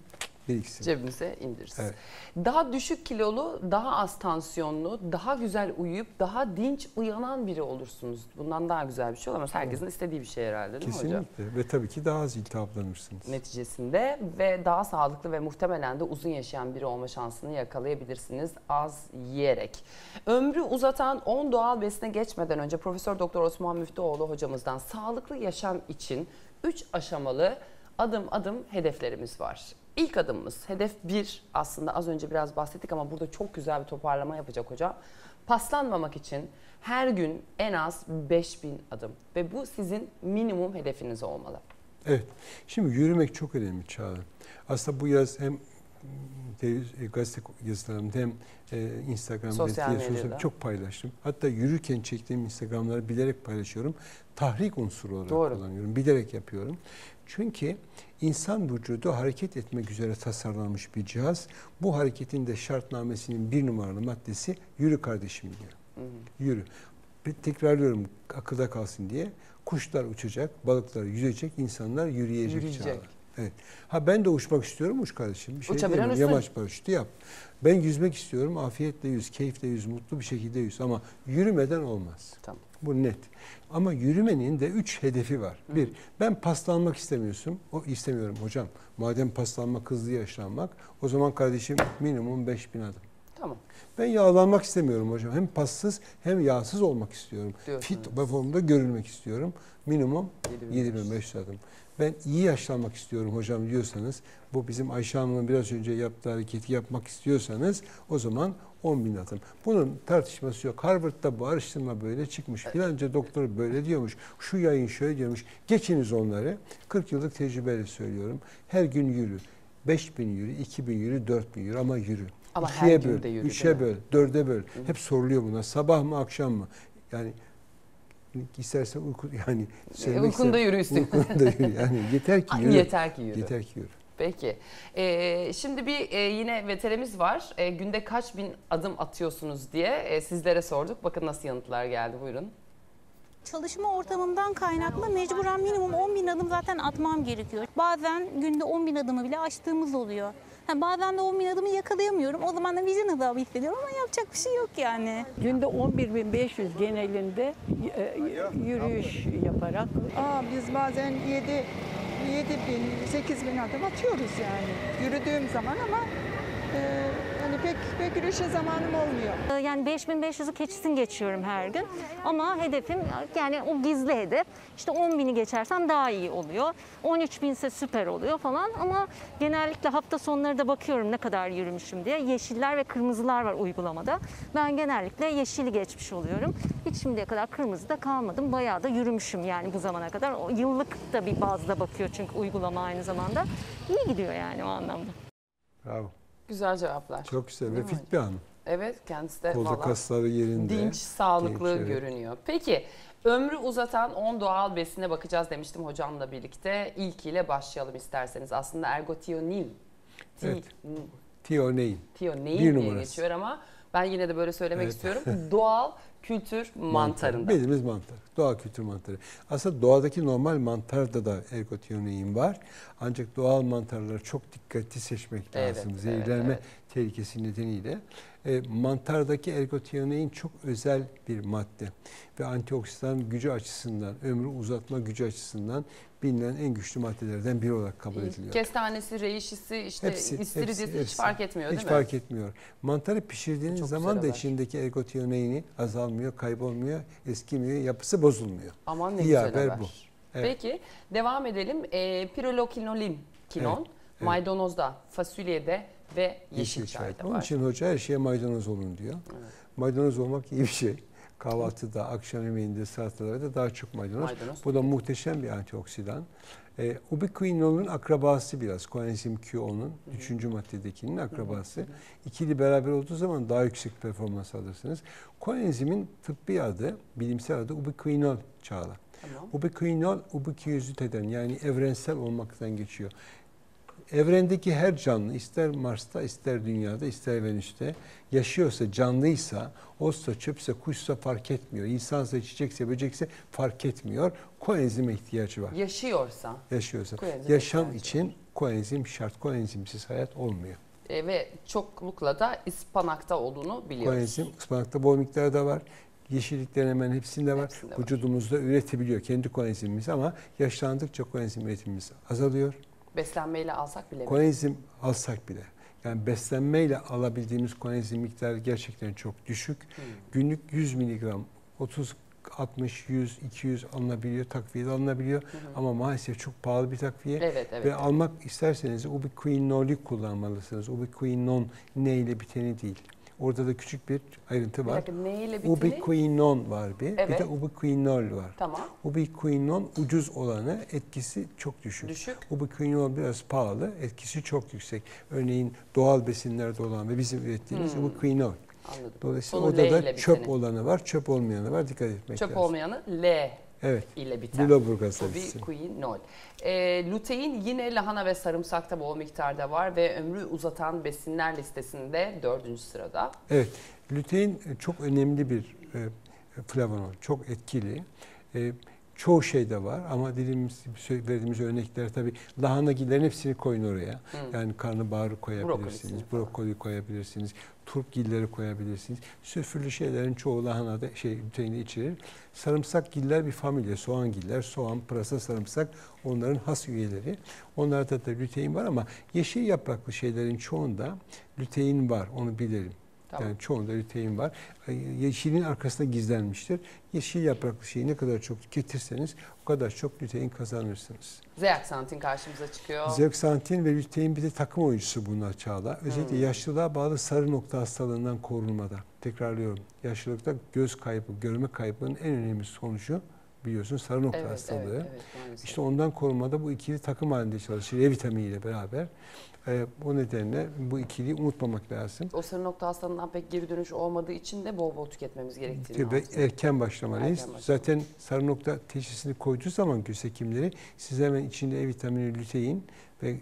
biriksin. Cebimize indiririz. Evet. Daha düşük kilolu, daha az tansiyonlu, daha güzel uyuyup daha dinç uyanan biri olursunuz. Bundan daha güzel bir şey olamaz. Herkesin istediği bir şey herhalde değil mi hocam? Kesinlikle ve tabii ki daha az iltihaplanırsınız. Neticesinde ve daha sağlıklı ve muhtemelen de uzun yaşayan biri olma şansını yakalayabilirsiniz az yiyerek. Ömrü uzatan 10 doğal besine geçmeden önce Profesör Doktor Osman Müftüoğlu hocamızdan sağlıklı yaşam için 3 aşamalı adım adım hedeflerimiz var. İlk adımımız, hedef 1 aslında az önce biraz bahsettik ama burada çok güzel bir toparlama yapacak hocam. Paslanmamak için her gün en az 5000 adım ve bu sizin minimum hedefiniz olmalı. Evet, şimdi yürümek çok önemli Çağla. Aslında bu yaz hem gazete yazılarımda hem Instagram'da çok paylaştım. Hatta yürürken çektiğim Instagram'ları bilerek paylaşıyorum. Tahrik unsuru olarak kullanıyorum, bilerek yapıyorum. Çünkü insan vücudu hareket etmek üzere tasarlanmış bir cihaz. Bu hareketin de şartnamesinin 1 numaralı maddesi yürü kardeşim diyor. Yürü. tekrarlıyorum akılda kalsın diye. Kuşlar uçacak, balıklar yüzecek, insanlar yürüyecek. Çağla. Evet. Ha ben de uçmak istiyorum, uç kardeşim. Bir şey diyemem. Yamaç paraşütü yap. Ben yüzmek istiyorum, afiyetle yüz, keyifle yüz, mutlu bir şekilde yüz. Ama yürümeden olmaz. Tamam. Bu net. Ama yürümenin de 3 hedefi var. Hı. Bir, ben paslanmak istemiyorsun. O istemiyorum hocam. Madem paslanmak, hızlı yaşlanmak, o zaman kardeşim minimum 5000 adım. Tamam. Ben yağlanmak istemiyorum hocam. Hem passız hem yağsız olmak istiyorum. Diyorsun, fit evet. Formda görünmek istiyorum. Minimum 7500 adım. Ben iyi yaşlanmak istiyorum hocam diyorsanız, bu bizim Ayşe Hanım'ın biraz önce yaptığı hareketi yapmak istiyorsanız, o zaman 10.000 adım. Bunun tartışması yok. Harvard'da bu araştırma böyle çıkmış. Filanca doktor böyle diyormuş. Şu yayın şöyle diyormuş. Geçiniz onları. 40 yıllık tecrübeyle söylüyorum. Her gün yürü. 5.000 yürü, 2.000 yürü, 4.000 yürü ama yürü. Ama 2'ye böl, 3'e böl, 4'e böl. Hep soruluyor buna. Sabah mı, akşam mı? Yani istersen uyku, yani uykunda yürü üstüne. Yani yeter ki yürü. Yeter ki yürü. Yeter ki yürü. Peki. Şimdi bir yine veterimiz var. Günde kaç bin adım atıyorsunuz diye sizlere sorduk. Bakın nasıl yanıtlar geldi. Buyurun. Çalışma ortamımdan kaynaklı mecburen minimum 10.000 adım zaten atmam gerekiyor. Bazen günde 10.000 adımı bile aştığımız oluyor. Ha, bazen de 10.000 adımı yakalayamıyorum. O zaman da vicdan azabı hissediyorum ama yapacak bir şey yok yani. Günde 11.500 genelinde yürüyüş yaparak. Biz bazen 7.000, 8.000 adım atıyoruz yani yürüdüğüm zaman ama hani pek yürüyüşe zamanım olmuyor. Yani 5.500'ü keçisin geçiyorum her gün ama hedefim, yani o gizli hedef, işte 10.000'i geçersem daha iyi oluyor. 13.000 ise süper oluyor falan ama genellikle hafta sonları da bakıyorum ne kadar yürümüşüm diye. Yeşiller ve kırmızılar var uygulamada. Ben genellikle yeşili geçmiş oluyorum. Hiç şimdiye kadar kırmızıda kalmadım. Bayağı da yürümüşüm yani bu zamana kadar. O yıllık da bir bazda bakıyor çünkü uygulama aynı zamanda. İyi gidiyor yani o anlamda. Bravo. Güzel cevaplar. Çok güzel ve fit bir hanım. Evet, kendisi de kolda kasları yerinde. Dinç, sağlıklı görünüyor. Evet. Peki, ömrü uzatan 10 doğal besine bakacağız demiştim hocamla birlikte. İlkiyle başlayalım isterseniz. Aslında ergotionil. Evet. Tionein. Tionein diye numarası geçiyor ama ben yine de böyle söylemek istiyorum. Doğal kültür mantarında. Bildiğimiz mantar. Doğal kültür mantarı. Aslında doğadaki normal mantarda da ergotionein var. Ancak doğal mantarları çok dikkatli seçmek lazım. Zehirlenme tehlikesi nedeniyle. Mantardaki ergotionein çok özel bir madde. Ve antioksidan gücü açısından, ömrü uzatma gücü açısından bilinen en güçlü maddelerden biri olarak kabul ediliyor. Kestanesi, reyişisi, işte istiridyesi hiç fark etmiyor değil mi? Hiç fark etmiyor. Mantarı pişirdiğiniz zaman da içindeki ergotioneini azalmıyor, kaybolmuyor, eskimiyor, yapısı bozulmuyor. Aman ne güzel haber bu. Evet. Peki devam edelim. Pirolokinolin, kinon, maydanozda, fasulyede ve yeşil çayda var. Onun için hoca her şeye maydanoz olun diyor. Evet. Maydanoz olmak iyi bir şey. Kahvaltıda, akşam yemeğinde, salatalarda daha çok maydanoz. Bu da muhteşem bir antioksidan. Ubiquinolon'un akrabası biraz. Koenzim Q10'un 3. maddedekinin akrabası. İkili beraber olduğu zaman daha yüksek performans alırsınız. Koenzimin tıbbi adı, bilimsel adı ubiquinol Çağla. Tamam. Ubiquinol, ubiquiositeden yani evrensel olmaktan geçiyor. Evrendeki her canlı, ister Mars'ta, ister Dünya'da, ister Venüs'te yaşıyorsa, canlıysa, otsa, çöpse, kuşsa fark etmiyor. İnsansa, çiçekse, böcekse fark etmiyor. Koenzime ihtiyacı var. Yaşıyorsa. Yaşam için koenzim şart. Koenzimsiz hayat olmuyor. Ve çoklukla da ıspanakta olduğunu biliyoruz. Koenzim ıspanakta bol miktarda var. Yeşilliklerin hemen hepsinde var. Vücudumuzda üretebiliyor kendi koenzimimiz ama yaşlandıkça koenzim üretimimiz azalıyor. Beslenmeyle alsak bile. Koenzim alsak bile. Yani beslenmeyle alabildiğimiz koenzim miktarı gerçekten çok düşük. Günlük 100 miligram, 30, 60, 100, 200 alınabiliyor, takviye de alınabiliyor. Ama maalesef çok pahalı bir takviye. Ve almak isterseniz ubiquinol'ü kullanmalısınız. Ubiquinon ne ile biteni değil. Orada da küçük bir ayrıntı var. Ubiquinon var bir. Evet. Bir de ubiquinol var. Tamam. Ubiquinon ucuz olanı, etkisi çok düşük. Ubiquinol biraz pahalı, etkisi çok yüksek. Örneğin doğal besinlerde olan ve bizim ürettiğimiz ubiquinol. Anladım. Dolayısıyla orada da çöp olanı var, çöp olmayanı var. Dikkat etmek lazım. Çöp olmayanı L ile biten. Ubiquinol. Lutein yine lahana ve sarımsakta bol miktarda var ve ömrü uzatan besinler listesinde 4. sırada. Evet, lutein çok önemli bir flavonol çok etkili. Çoğu şeyde var ama verdiğimiz örnekler tabii lahanagilerin hepsini koyun oraya. Hı. Yani karnabaharı koyabilirsiniz, brokoli koyabilirsiniz, turpgilleri koyabilirsiniz. Sülfürlü şeylerin çoğu lahanada büteyini içerir. Sarımsakgiller bir familya, soğangiller, soğan, pırasa, sarımsak onların has üyeleri. Onlarda da lütein var ama yeşil yapraklı şeylerin çoğunda lütein var, onu bilelim. Tamam. Yani çoğunda lütein var. Yeşilin arkasında gizlenmiştir. Yeşil yapraklı şeyi ne kadar çok tüketirseniz o kadar çok lütein kazanırsınız. Zeaksantin karşımıza çıkıyor. Zeaksantin ve lütein bir de takım oyuncusu bunlar Çağla. Özellikle yaşlılığa bağlı sarı nokta hastalığından korunmada. Tekrarlıyorum. Yaşlılıkta göz kaybı, görme kaybının en önemli sonucu biliyorsun sarı nokta hastalığı. Evet, işte ondan korunmada bu ikili takım halinde çalışır. E vitaminiyle beraber. O nedenle bu ikiliyi unutmamak lazım. O sarı nokta hastalığından pek geri dönüş olmadığı için de bol bol tüketmemiz gerektiğini anlıyoruz. Erken başlamalıyız. Zaten sarı nokta teşhisini koyduğu zaman göz hekimleri size hemen içinde E vitamini, lütein ve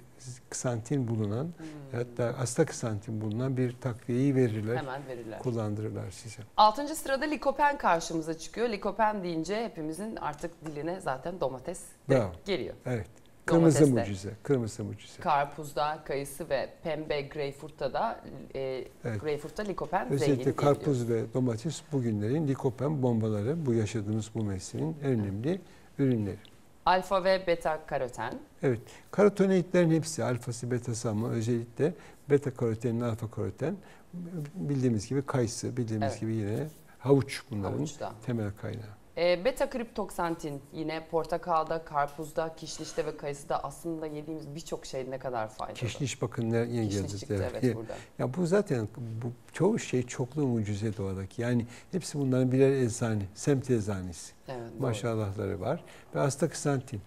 ksantin bulunan hatta hasta ksantin bulunan bir takviyeyi verirler. Hemen verirler. Kullandırırlar size. 6. sırada likopen karşımıza çıkıyor. Likopen deyince hepimizin artık diline zaten domates geliyor. Evet. Kırmızı mucize, kırmızı mucize. Karpuzda, kayısı ve pembe greyfurtta da greyfurtta likopen zengin. Özellikle karpuz ve domates bugünlerin likopen bombaları, bu yaşadığımız bu mevsimin en önemli ürünleri. Alfa ve beta karoten. Evet, karotenoidlerin hepsi alfası, betası ama özellikle beta karotenin alfa karoten bildiğimiz gibi kayısı, bildiğimiz gibi yine havuç bunların temel kaynağı. Beta kriptoksantin yine portakalda, karpuzda, kişnişte ve kayısıda aslında yediğimiz birçok şey ne kadar faydalı. Kişniş bakın ne yeni geldi. Evet, ya bu zaten çoğu şey çoklu mucize doğadaki. Yani hepsi bunların birer eczane, semt eczanesi. Evet, maşallahları var. Ve hasta ksantin.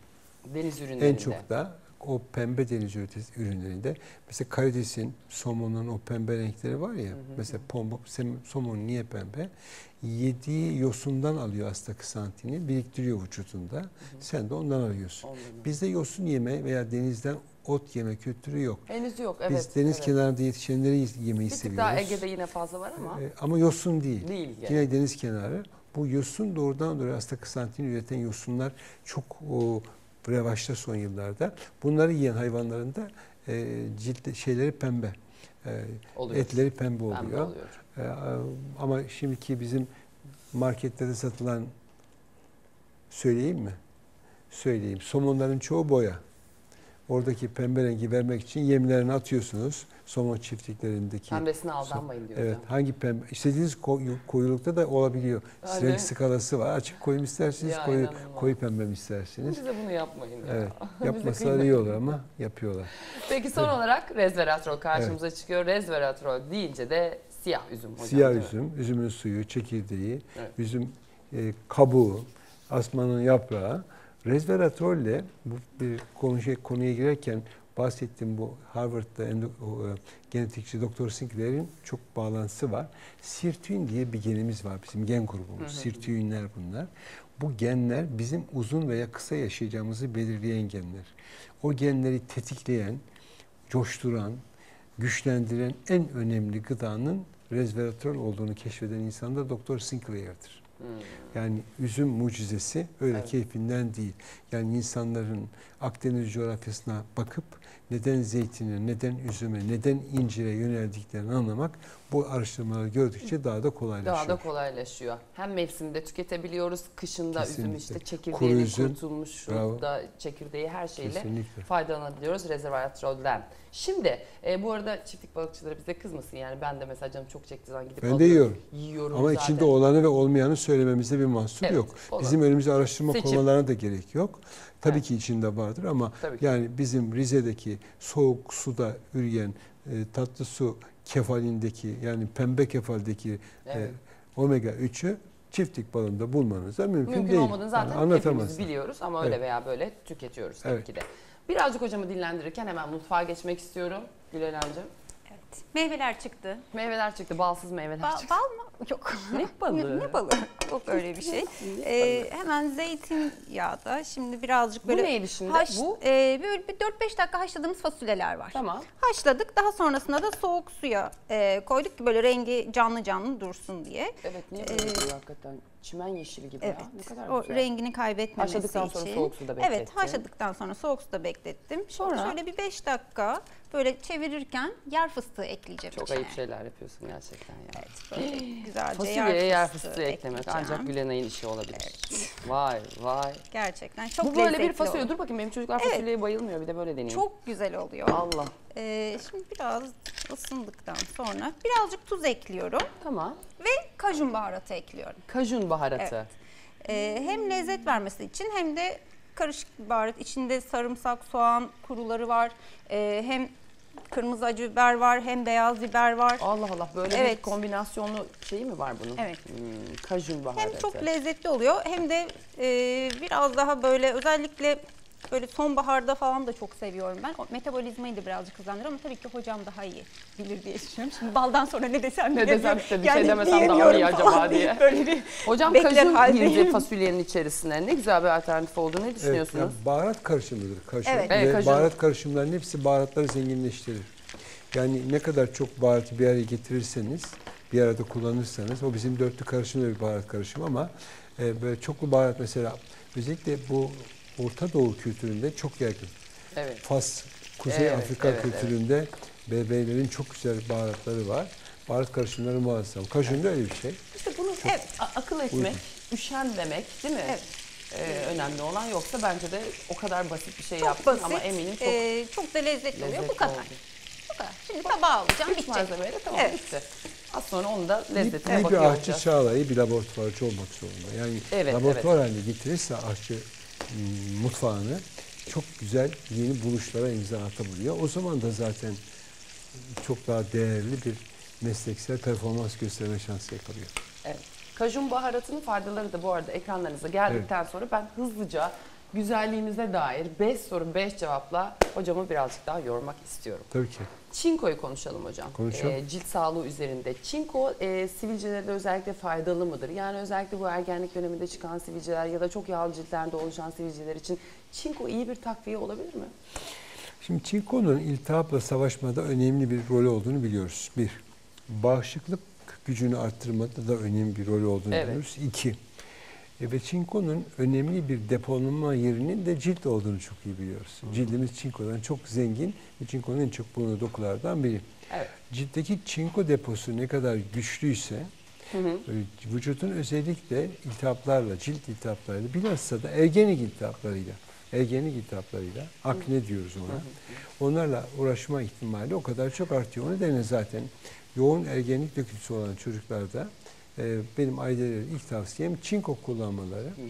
Deniz ürünlerinde. En çok da o pembe deniz ürünlerinde. Mesela karidesin, somonun o pembe renkleri var ya. Hı hı. Mesela somon niye pembe? Yediği yosundan alıyor hasta kısantini, biriktiriyor vücudunda. Hı hı. Sen de ondan alıyorsun. Bizde yosun yeme veya denizden ot yeme kültürü yok. Henüz yok. Evet, biz deniz kenarında yetişenleri yemeyi seviyoruz. Bir tık daha Ege'de yine fazla var ama. Ama yosun değil. Yine deniz kenarı. Bu yosun doğrudan doğruya hasta kısantini üreten yosunlar çok revaçta son yıllarda. Bunları yiyen hayvanların da şeyleri pembe. Etleri pembe oluyor. Ama şimdiki bizim marketlerde satılan söyleyeyim mi? Söyleyeyim. Somonların çoğu boya. Oradaki pembe rengi vermek için yemlerini atıyorsunuz. Somon çiftliklerindeki. Pembesine aldanmayın diyor. Evet. Hangi pembe? İstediğiniz koyulukta da olabiliyor. Öyle. Renk skalası var. Açık koyu istersiniz, koyu pembe mi istersiniz? Bize bunu yapmayın. Evet. Yapmasalar iyi olur ama yapıyorlar. Peki son olarak resveratrol karşımıza çıkıyor. Resveratrol deyince de siyah üzüm hocam. Siyah üzüm, üzümün suyu, çekirdeği, üzüm kabuğu, asmanın yaprağı. Resveratrolle bu bir konuya girerken bahsettiğim bu Harvard'da genetikçi Doktor Sinclair'in çok bağlantısı var. Sirtuin diye bir genimiz var bizim gen grubumuz. Sirtuinler bunlar. Bu genler bizim uzun veya kısa yaşayacağımızı belirleyen genler. O genleri tetikleyen, coşturan, güçlendiren en önemli gıdanın resveratrol olduğunu keşfeden insan da Doktor Sinclair'dir. Hmm. Yani üzüm mucizesi öyle keyfinden değil. Yani insanların Akdeniz coğrafyasına bakıp neden zeytine, neden üzüme, neden incire yöneldiklerini anlamak bu araştırmaları gördükçe daha da kolaylaşıyor. Daha da kolaylaşıyor. Hem mevsimde tüketebiliyoruz, kışında üzüm işte çekirdeğini kurutulmuş da çekirdeği her şeyle faydalanabiliyoruz resveratrolden. Şimdi bu arada çiftlik balıkçıları bize kızmasın yani ben de mesela canım çok çektiği zaman gidip ben de yiyorum ama zaten. İçinde olanı ve olmayanı söylememizde bir mahsur yok. Bizim önümüzde araştırma konularına da gerek yok. Tabii ki içinde vardır ama yani bizim Rize'deki soğuk suda üreyen tatlı su kefalindeki yani pembe kefaldeki omega 3'ü çiftlik balında bulmanıza mümkün değil. Olmadığını zaten yani hepimiz biliyoruz ama öyle veya böyle tüketiyoruz tabii ki de. Birazcık hocamı dinlendirirken hemen mutfağa geçmek istiyorum Gülenay'cığım. Evet. Meyveler çıktı. Meyveler çıktı. Balsız meyveler çıktı. Bal mı? Yok. Ne balı? Ne balı? Yok öyle bir şey. Hemen zeytinyağı da şimdi birazcık böyle. Bu neydi şimdi? Bu? Böyle bir 4-5 dakika haşladığımız fasulyeler var. Tamam. Haşladık. Daha sonrasında da soğuk suya koyduk ki böyle rengi canlı canlı dursun diye. Evet. Niye böyle hakikaten? Çimen yeşili gibi evet. Ya. Ne kadar o güzel. Rengini kaybetmemesi haşladıktan için. Haşladıktan sonra soğuk suda beklettim. Evet, haşladıktan sonra soğuk suda beklettim. Sonra şöyle bir 5 dakika böyle çevirirken yer fıstığı ekleyeceğim. Çok ayıp şeyler yapıyorsun gerçekten ya. Evet, böyle güzelce fasulyeye yer fıstığı eklemek ancak Gülenay'ın işi olabilir. Evet. Vay vay. Gerçekten çok lezzetli. Bu böyle bir fasulye. Olur. Dur bakayım, benim çocuklar evet. Fasulyeye bayılmıyor. Bir de böyle deneyeyim. Çok güzel oluyor. Allah. Şimdi biraz ısındıktan sonra birazcık tuz ekliyorum. Tamam. Ve kajun baharatı ekliyorum. Kajun baharatı. Evet. Hem lezzet vermesi için hem de karışık bir baharat. İçinde sarımsak, soğan kuruları var. Hem kırmızı acı biber var, hem beyaz biber var. Allah Allah, böyle evet. Bir kombinasyonlu şeyi mi var bunun? Evet. Kajun baharatı. Hem çok lezzetli oluyor hem de biraz daha böyle özellikle... Böyle sonbaharda falan da çok seviyorum ben. O metabolizmayı da birazcık hızlandırır ama tabii ki hocam daha iyi bilir diye düşünüyorum. Şimdi baldan sonra ne desem ne desem işte bir yani şey demesem daha iyi acaba diye. Böyle bir hocam kajun girdi fasulyenin içerisine. Ne güzel bir alternatif oldu. Ne düşünüyorsunuz? Evet, baharat karışımıdır. Kajun. Evet. Ve baharat karışımlarının hepsi baharatları zenginleştirir. Yani ne kadar çok baharatı bir araya getirirseniz, bir arada kullanırsanız, o bizim dörtlü karışımda bir baharat karışımı ama böyle çoklu baharat mesela özellikle bu Orta Doğu kültüründe çok yaygın. Evet. Fas, Kuzey evet, Afrika evet, kültüründe evet. Bebeğlerin çok güzel baharatları var. Baharat karışımları muazzam. Kajun da öyle bir şey. İşte bunu evet, akıl etmek, uygun. Üşenmemek değil mi? Evet. Önemli olan yoksa bence de o kadar basit bir şey yaptım ama eminim çok çok da lezzetli oluyor. Bu kadar. Oldu. Bu kadar. Şimdi tabağa alacağım. Üç malzemeyle tamam evet. Bitti. Az sonra onu da lezzetine bakıyor olacağız. Bir ahçı Çağla'yı bir laboratuvarcı olmak zorunda. Yani evet, laboratuvar evet. Haline getirirse ahçı mutfağını çok güzel yeni buluşlara imza atabiliyor. O zaman da zaten çok daha değerli bir mesleksel performans gösterme şansı yakalıyor. Evet. Kajun baharatının faydaları da bu arada ekranlarınıza geldikten evet. Sonra ben hızlıca güzelliğinize dair 5 soru 5 cevapla hocamı birazcık daha yormak istiyorum. Tabii ki. Çinko'yu konuşalım hocam. Konuşalım. Cilt sağlığı üzerinde. Çinko sivilcelerde özellikle faydalı mıdır? Yani özellikle bu ergenlik döneminde çıkan sivilceler ya da çok yağlı ciltlerde oluşan sivilceler için çinko iyi bir takviye olabilir mi? Şimdi çinkonun iltihapla savaşmada önemli bir rolü olduğunu biliyoruz. Bir, bağışıklık gücünü arttırmada da önemli bir rolü olduğunu evet. Biliyoruz. İki, ve çinkonun önemli bir depolanma yerinin de cilt olduğunu çok iyi biliyoruz. Hı. Cildimiz çinkodan çok zengin ve çinkonun en çok bulunan dokulardan biri. Evet. Ciltteki çinko deposu ne kadar güçlüyse hı. Vücudun özellikle iltihaplarla, cilt iltihaplarıyla bilhassa da ergenlik iltihaplarıyla akne hı. Diyoruz ona. Hı hı. Onlarla uğraşma ihtimali o kadar çok artıyor. O nedenle zaten yoğun ergenlik döküntüsü olan çocuklarda benim ailelerin ilk tavsiyem çinko kullanmaları. Hmm.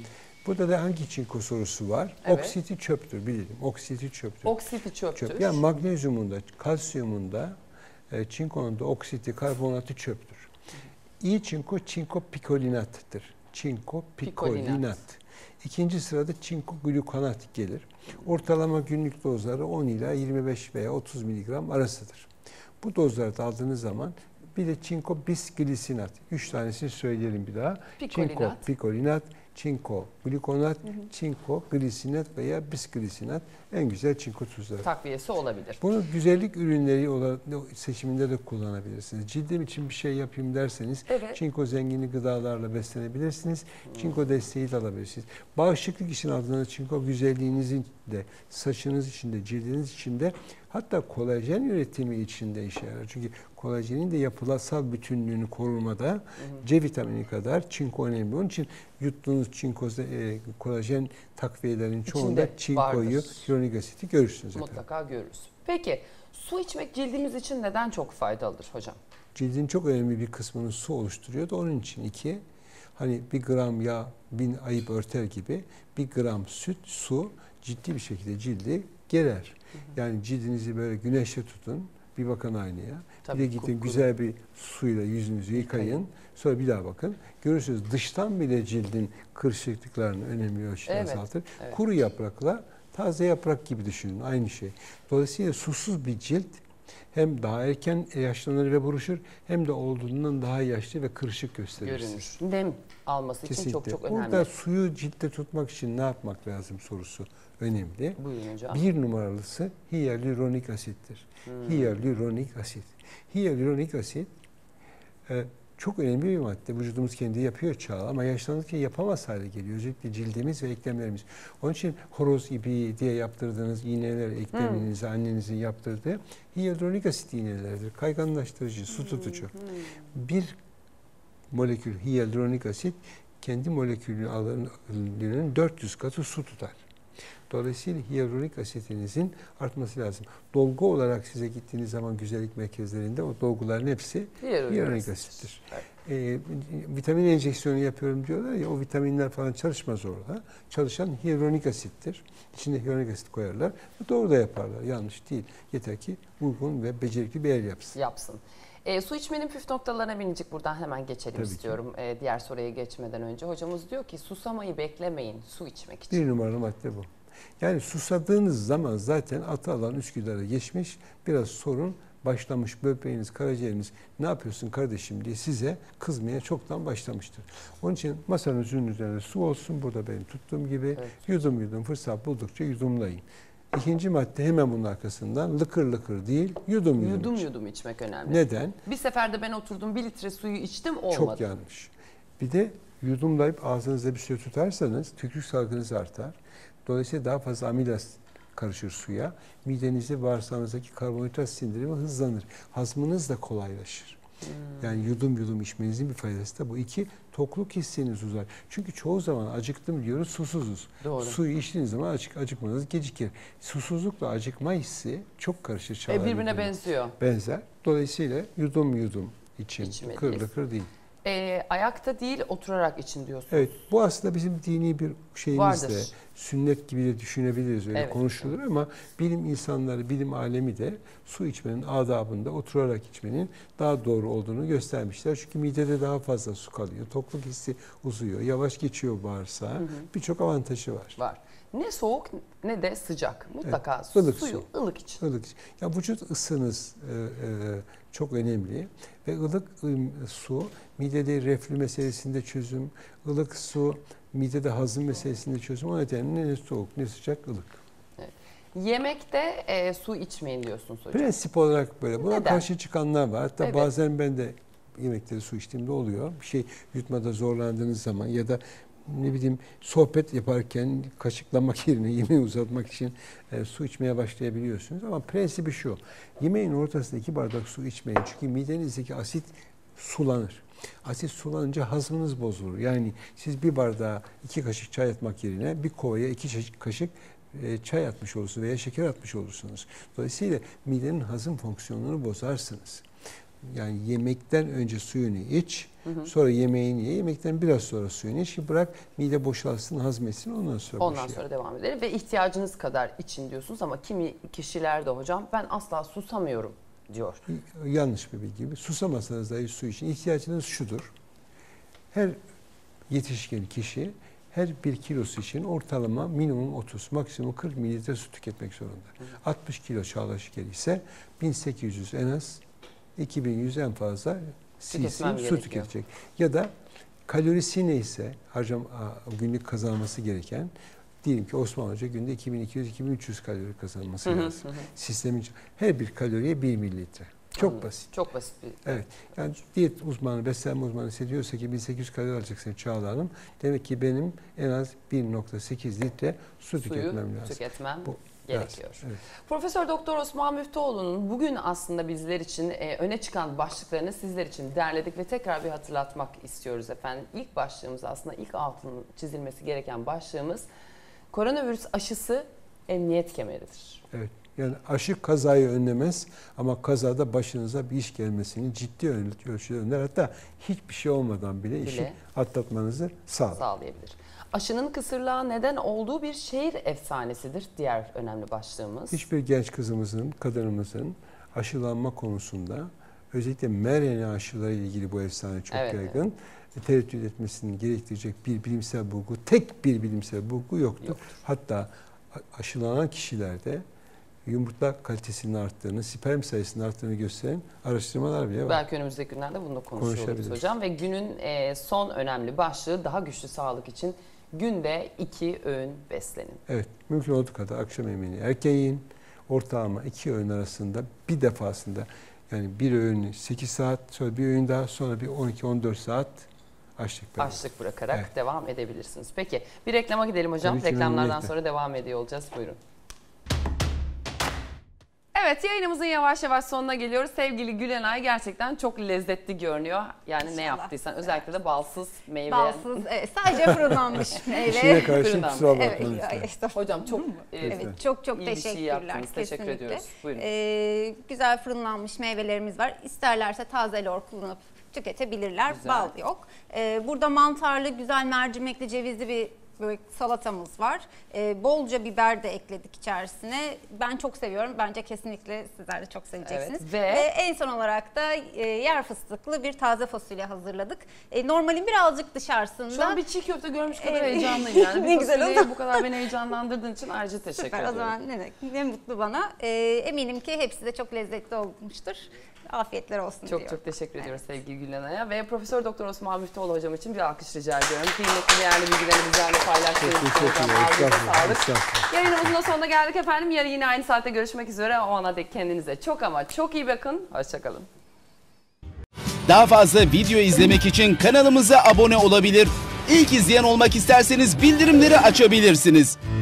Burada da hangi çinko sorusu var? Evet. Oksiti çöptür bilelim. Oksiti çöptür. Çöp. Yani magnezyumunda, kalsiyumunda, çinkonun da oksiti, karbonatı çöptür. Hmm. İyi çinko, çinko pikolinattır. Çinko pikolinat. İkinci sırada çinko glukonat gelir. Ortalama günlük dozları 10 ila 25 veya 30 mg arasıdır. Bu dozları da aldığınız zaman bir de çinko bisglisinat. 3 tanesini söyleyelim bir daha. Pikolinat. Çinko pikolinat, çinko glikonat, hı hı. Çinko glisinat veya bisglisinat en güzel çinko tuzları. Takviyesi olabilir. Bunu güzellik ürünleri olarak seçiminde de kullanabilirsiniz. Cildim için bir şey yapayım derseniz evet. Çinko zenginli gıdalarla beslenebilirsiniz. Hı. Çinko desteği de alabilirsiniz. Bağışıklık için aldığınız çinko güzelliğinizin de, saçınız için de, cildiniz için de hatta kolajen üretimi için de işe yarar. Çünkü kolajenin de yapılasal bütünlüğünü korumada hı hı. C vitamini kadar çinko önemli. Onun için yuttuğunuz çinko, kolajen takviyelerinin çoğunda çinkoyu, hyaluronik asiti görürsünüz. Mutlaka görürüz. Peki su içmek cildimiz için neden çok faydalıdır hocam? Cildin çok önemli bir kısmını su oluşturuyor da onun için iki, hani 1 gram yağ 1000 ayıp örter gibi 1 gram süt, su ciddi bir şekilde cildi gerer. Yani cildinizi böyle güneşe tutun. Bir bakın aynaya. Tabii, bir de gidin güzel bir suyla yüzünüzü yıkayın. Sonra bir daha bakın. Görürsünüz dıştan bile cildin kırışıklıklarını önemli ölçüde evet, azaltır. Evet. Kuru yaprakla taze yaprak gibi düşünün. Aynı şey. Dolayısıyla susuz bir cilt hem daha erken yaşlanır ve buruşur hem de olduğundan daha yaşlı ve kırışık gösterir. Nem alması kesinlikle. İçin çok önemli. Burada suyu ciltte tutmak için ne yapmak lazım sorusu önemli. Buyurun, 1 numaralısı hyaluronik asittir. Hmm. Hyaluronik asit çok önemli bir madde. Vücudumuz kendi yapıyor Çağla ama yaşlandıkça yapamaz hale geliyor. Özellikle cildimiz ve eklemlerimiz. Onun için horoz ipi diye yaptırdığınız iğneler ekleminize annenizin yaptırdığı hyaluronik asit iğnelerdir. Kayganlaştırıcı, su tutucu. Bir molekül hyaluronik asit kendi molekülünün 400 katı su tutar. Dolayısıyla hyaluronik asitinizin artması lazım. Dolgu olarak size gittiğiniz zaman güzellik merkezlerinde o dolguların hepsi hyaluronik asittir. Vitamin enjeksiyonu yapıyorum diyorlar ya, o vitaminler falan çalışmaz orada. Çalışan hyaluronik asittir. İçinde hyaluronik asit koyarlar. Doğru da yaparlar. Yanlış değil. Yeter ki uygun ve becerikli bir el yapsın. Su içmenin püf noktalarına binecek. Buradan hemen geçelim istiyorum. Diğer soruya geçmeden önce. Hocamız diyor ki susamayı beklemeyin su içmek için. Bir numaralı madde bu. Yani susadığınız zaman zaten atı alan Üsküdar'a geçmiş, biraz sorun başlamış. Böbreğiniz, karaciğeriniz ne yapıyorsun kardeşim diye size kızmaya çoktan başlamıştır. Onun için masanın üzerinde su olsun. Burada benim tuttuğum gibi yudum fırsat buldukça yudumlayın. İkinci madde hemen bunun arkasından lıkır lıkır değil, yudum yudum içmek önemli. Neden? Bir seferde ben oturdum 1 litre suyu içtim, olmadı. Çok yanlış. Bir de yudumlayıp ağzınızda bir şey tutarsanız tükürük salgınız artar. Dolayısıyla daha fazla amilaz karışır suya. Midenizde, bağırsağınızdaki karbonhidrat sindirimi hızlanır. Hazmınız da kolaylaşır. Yani yudum içmenizin bir faydası da bu. 2, tokluk hissiniz uzar. Çünkü çoğu zaman acıktım diyoruz, susuzuz. Doğru. Suyu içtiğiniz zaman acıkmanız gecikir. Susuzlukla acıkma hissi çok karışır. Birbirine benziyor. Benzer. Dolayısıyla yudum için, lıkır değil. Ayakta değil, oturarak için diyorsunuz. Evet, bu aslında bizim dini bir şeyimizde, sünnet gibi de düşünebiliriz, öyle konuşulur ama bilim insanları, bilim alemi de su içmenin adabında oturarak içmenin daha doğru olduğunu göstermişler. Çünkü midede daha fazla su kalıyor, tokluk hissi uzuyor, yavaş geçiyor bağırsağa, birçok avantajı var. Ne soğuk ne de sıcak. Mutlaka suyu ılık için. Ya vücut ısınız çok önemli ve ılık su midede reflü meselesinde çözüm, ılık su midede hazım meselesinde çözüm. O nedenle ne soğuk ne sıcak, ılık. Yemekte su içmeyin diyorsunuz hocam. Prensip olarak böyle. Buna karşı çıkanlar var. Hatta bazen ben de yemekte su içtiğimde oluyor. Bir şey yutmada zorlandığınız zaman ya da ne bileyim sohbet yaparken kaşıklamak yerine yemeği uzatmak için su içmeye başlayabiliyorsunuz. Ama prensibi şu, yemeğin ortasında 2 bardak su içmeyin. Çünkü midenizdeki asit sulanır. Asit sulanınca hazmınız bozulur. Yani siz 1 bardağa 2 kaşık çay atmak yerine 1 kovaya 2 kaşık çay atmış olursunuz veya şeker atmış olursunuz. Dolayısıyla midenin hazım fonksiyonunu bozarsınız. Yani yemekten önce suyunu iç, sonra yemeğini ye, yemekten biraz sonra suyunu iç ki bırak mide boşalsın, hazmetsin, ondan sonra devam edelim. Ve ihtiyacınız kadar için diyorsunuz ama kimi kişiler de hocam ben asla susamıyorum diyor. Yanlış bir bilgi. Susamasanız dahi su için ihtiyacınız şudur. Her yetişkin kişi her 1 kilosu için ortalama minimum 30, maksimum 40 mililitre su tüketmek zorunda. 60 kilo Çağla Şıkel ise 1800 en az, 2100 en fazla su tüketecek. Ya da kalorisi neyse günlük kazanması gereken, diyelim ki Osman Hoca günde 2200-2300 kalori kazanması lazım. Sistemin her bir kaloriye 1 mililitre. Çok basit. Çok basit bir. Evet. Yani diyet uzmanı, beslenme uzmanı hissediyorsa ki 1800 kalori alacaksın Çağla Hanım. Demek ki benim en az 1,8 litre su tüketmem lazım. Gerekiyor. Profesör Doktor Osman Müftüoğlu'nun bugün aslında bizler için öne çıkan başlıklarını sizler için derledik ve tekrar bir hatırlatmak istiyoruz efendim. İlk başlığımız, aslında ilk altının çizilmesi gereken başlığımız, koronavirüs aşısı emniyet kemeridir. Evet. Yani aşı kazayı önlemez ama kazada başınıza bir iş gelmesini ciddi ölçüde önler. Hatta hiçbir şey olmadan bile işi atlatmanızı sağlayabilir. Aşının kısırlığa neden olduğu bir şehir efsanesidir diğer önemli başlığımız. Hiçbir genç kızımızın, kadınımızın aşılanma konusunda özellikle mRNA aşıları ile ilgili bu efsane çok yaygın. Tereddüt etmesini gerektirecek bir bilimsel bulgu, tek bir bilimsel bulgu yoktu. Hatta aşılanan kişilerde yumurta kalitesinin arttığını, sperm sayısının arttığını gösteren araştırmalar bile var. Belki önümüzdeki günlerde bunu da konuşuruz hocam. Ve günün son önemli başlığı, daha güçlü sağlık için günde 2 öğün beslenin. Evet, mümkün olduğu kadar akşam yemeğini erken yiyin. Ortalama 2 öğün arasında bir defasında Yani bir öğünü 8 saat sonra bir öğün daha sonra bir 12-14 saat açlık bırakarak evet. devam edebilirsiniz. Peki bir reklama gidelim hocam. Reklamlardan sonra devam ediyor olacağız. Buyurun. Evet, yayınımızın yavaş yavaş sonuna geliyoruz. Sevgili Gülenay gerçekten çok lezzetli görünüyor. Yani İnşallah. Ne yaptıysan özellikle de balsız meyve. Balsız, evet, sadece fırınlanmış meyve. İşine karşı fırınlanmış. Hocam çok evet, çok iyi teşekkürler. Şey teşekkür ediyoruz. Buyurun. Güzel fırınlanmış meyvelerimiz var. İsterlerse taze lor kullanıp tüketebilirler. Güzel. Bal yok. Burada mantarlı, güzel mercimekli, cevizli bir böyle salatamız var. Bolca biber de ekledik içerisine. Ben çok seviyorum. Bence kesinlikle sizler de çok seveceksiniz. Evet, ve en son olarak da yer fıstıklı bir taze fasulye hazırladık. Normalin birazcık dışarısında. Şu an bir çiğ köfte görmüş kadar heyecanlıyım yani. Ne güzel, bu kadar beni heyecanlandırdığın için ayrıca teşekkür ederim. O zaman ne mutlu bana. Eminim ki hepsi de çok lezzetli olmuştur. Afiyetler olsun diyorum. Çok teşekkür ediyoruz sevgili Gülenay'a ve Profesör Doktor Osman Müftüoğlu hocam için bir alkış rica ediyorum. Kıymetli değerli bilgilerini bizlerle paylaştığınız için sağlık. Yayınımızın da sonuna geldik efendim. Yarın yine aynı saatte görüşmek üzere. O ana dek kendinize çok ama çok iyi bakın. Hoşçakalın. Daha fazla video izlemek için kanalımıza abone olabilir. İlk izleyen olmak isterseniz bildirimleri açabilirsiniz.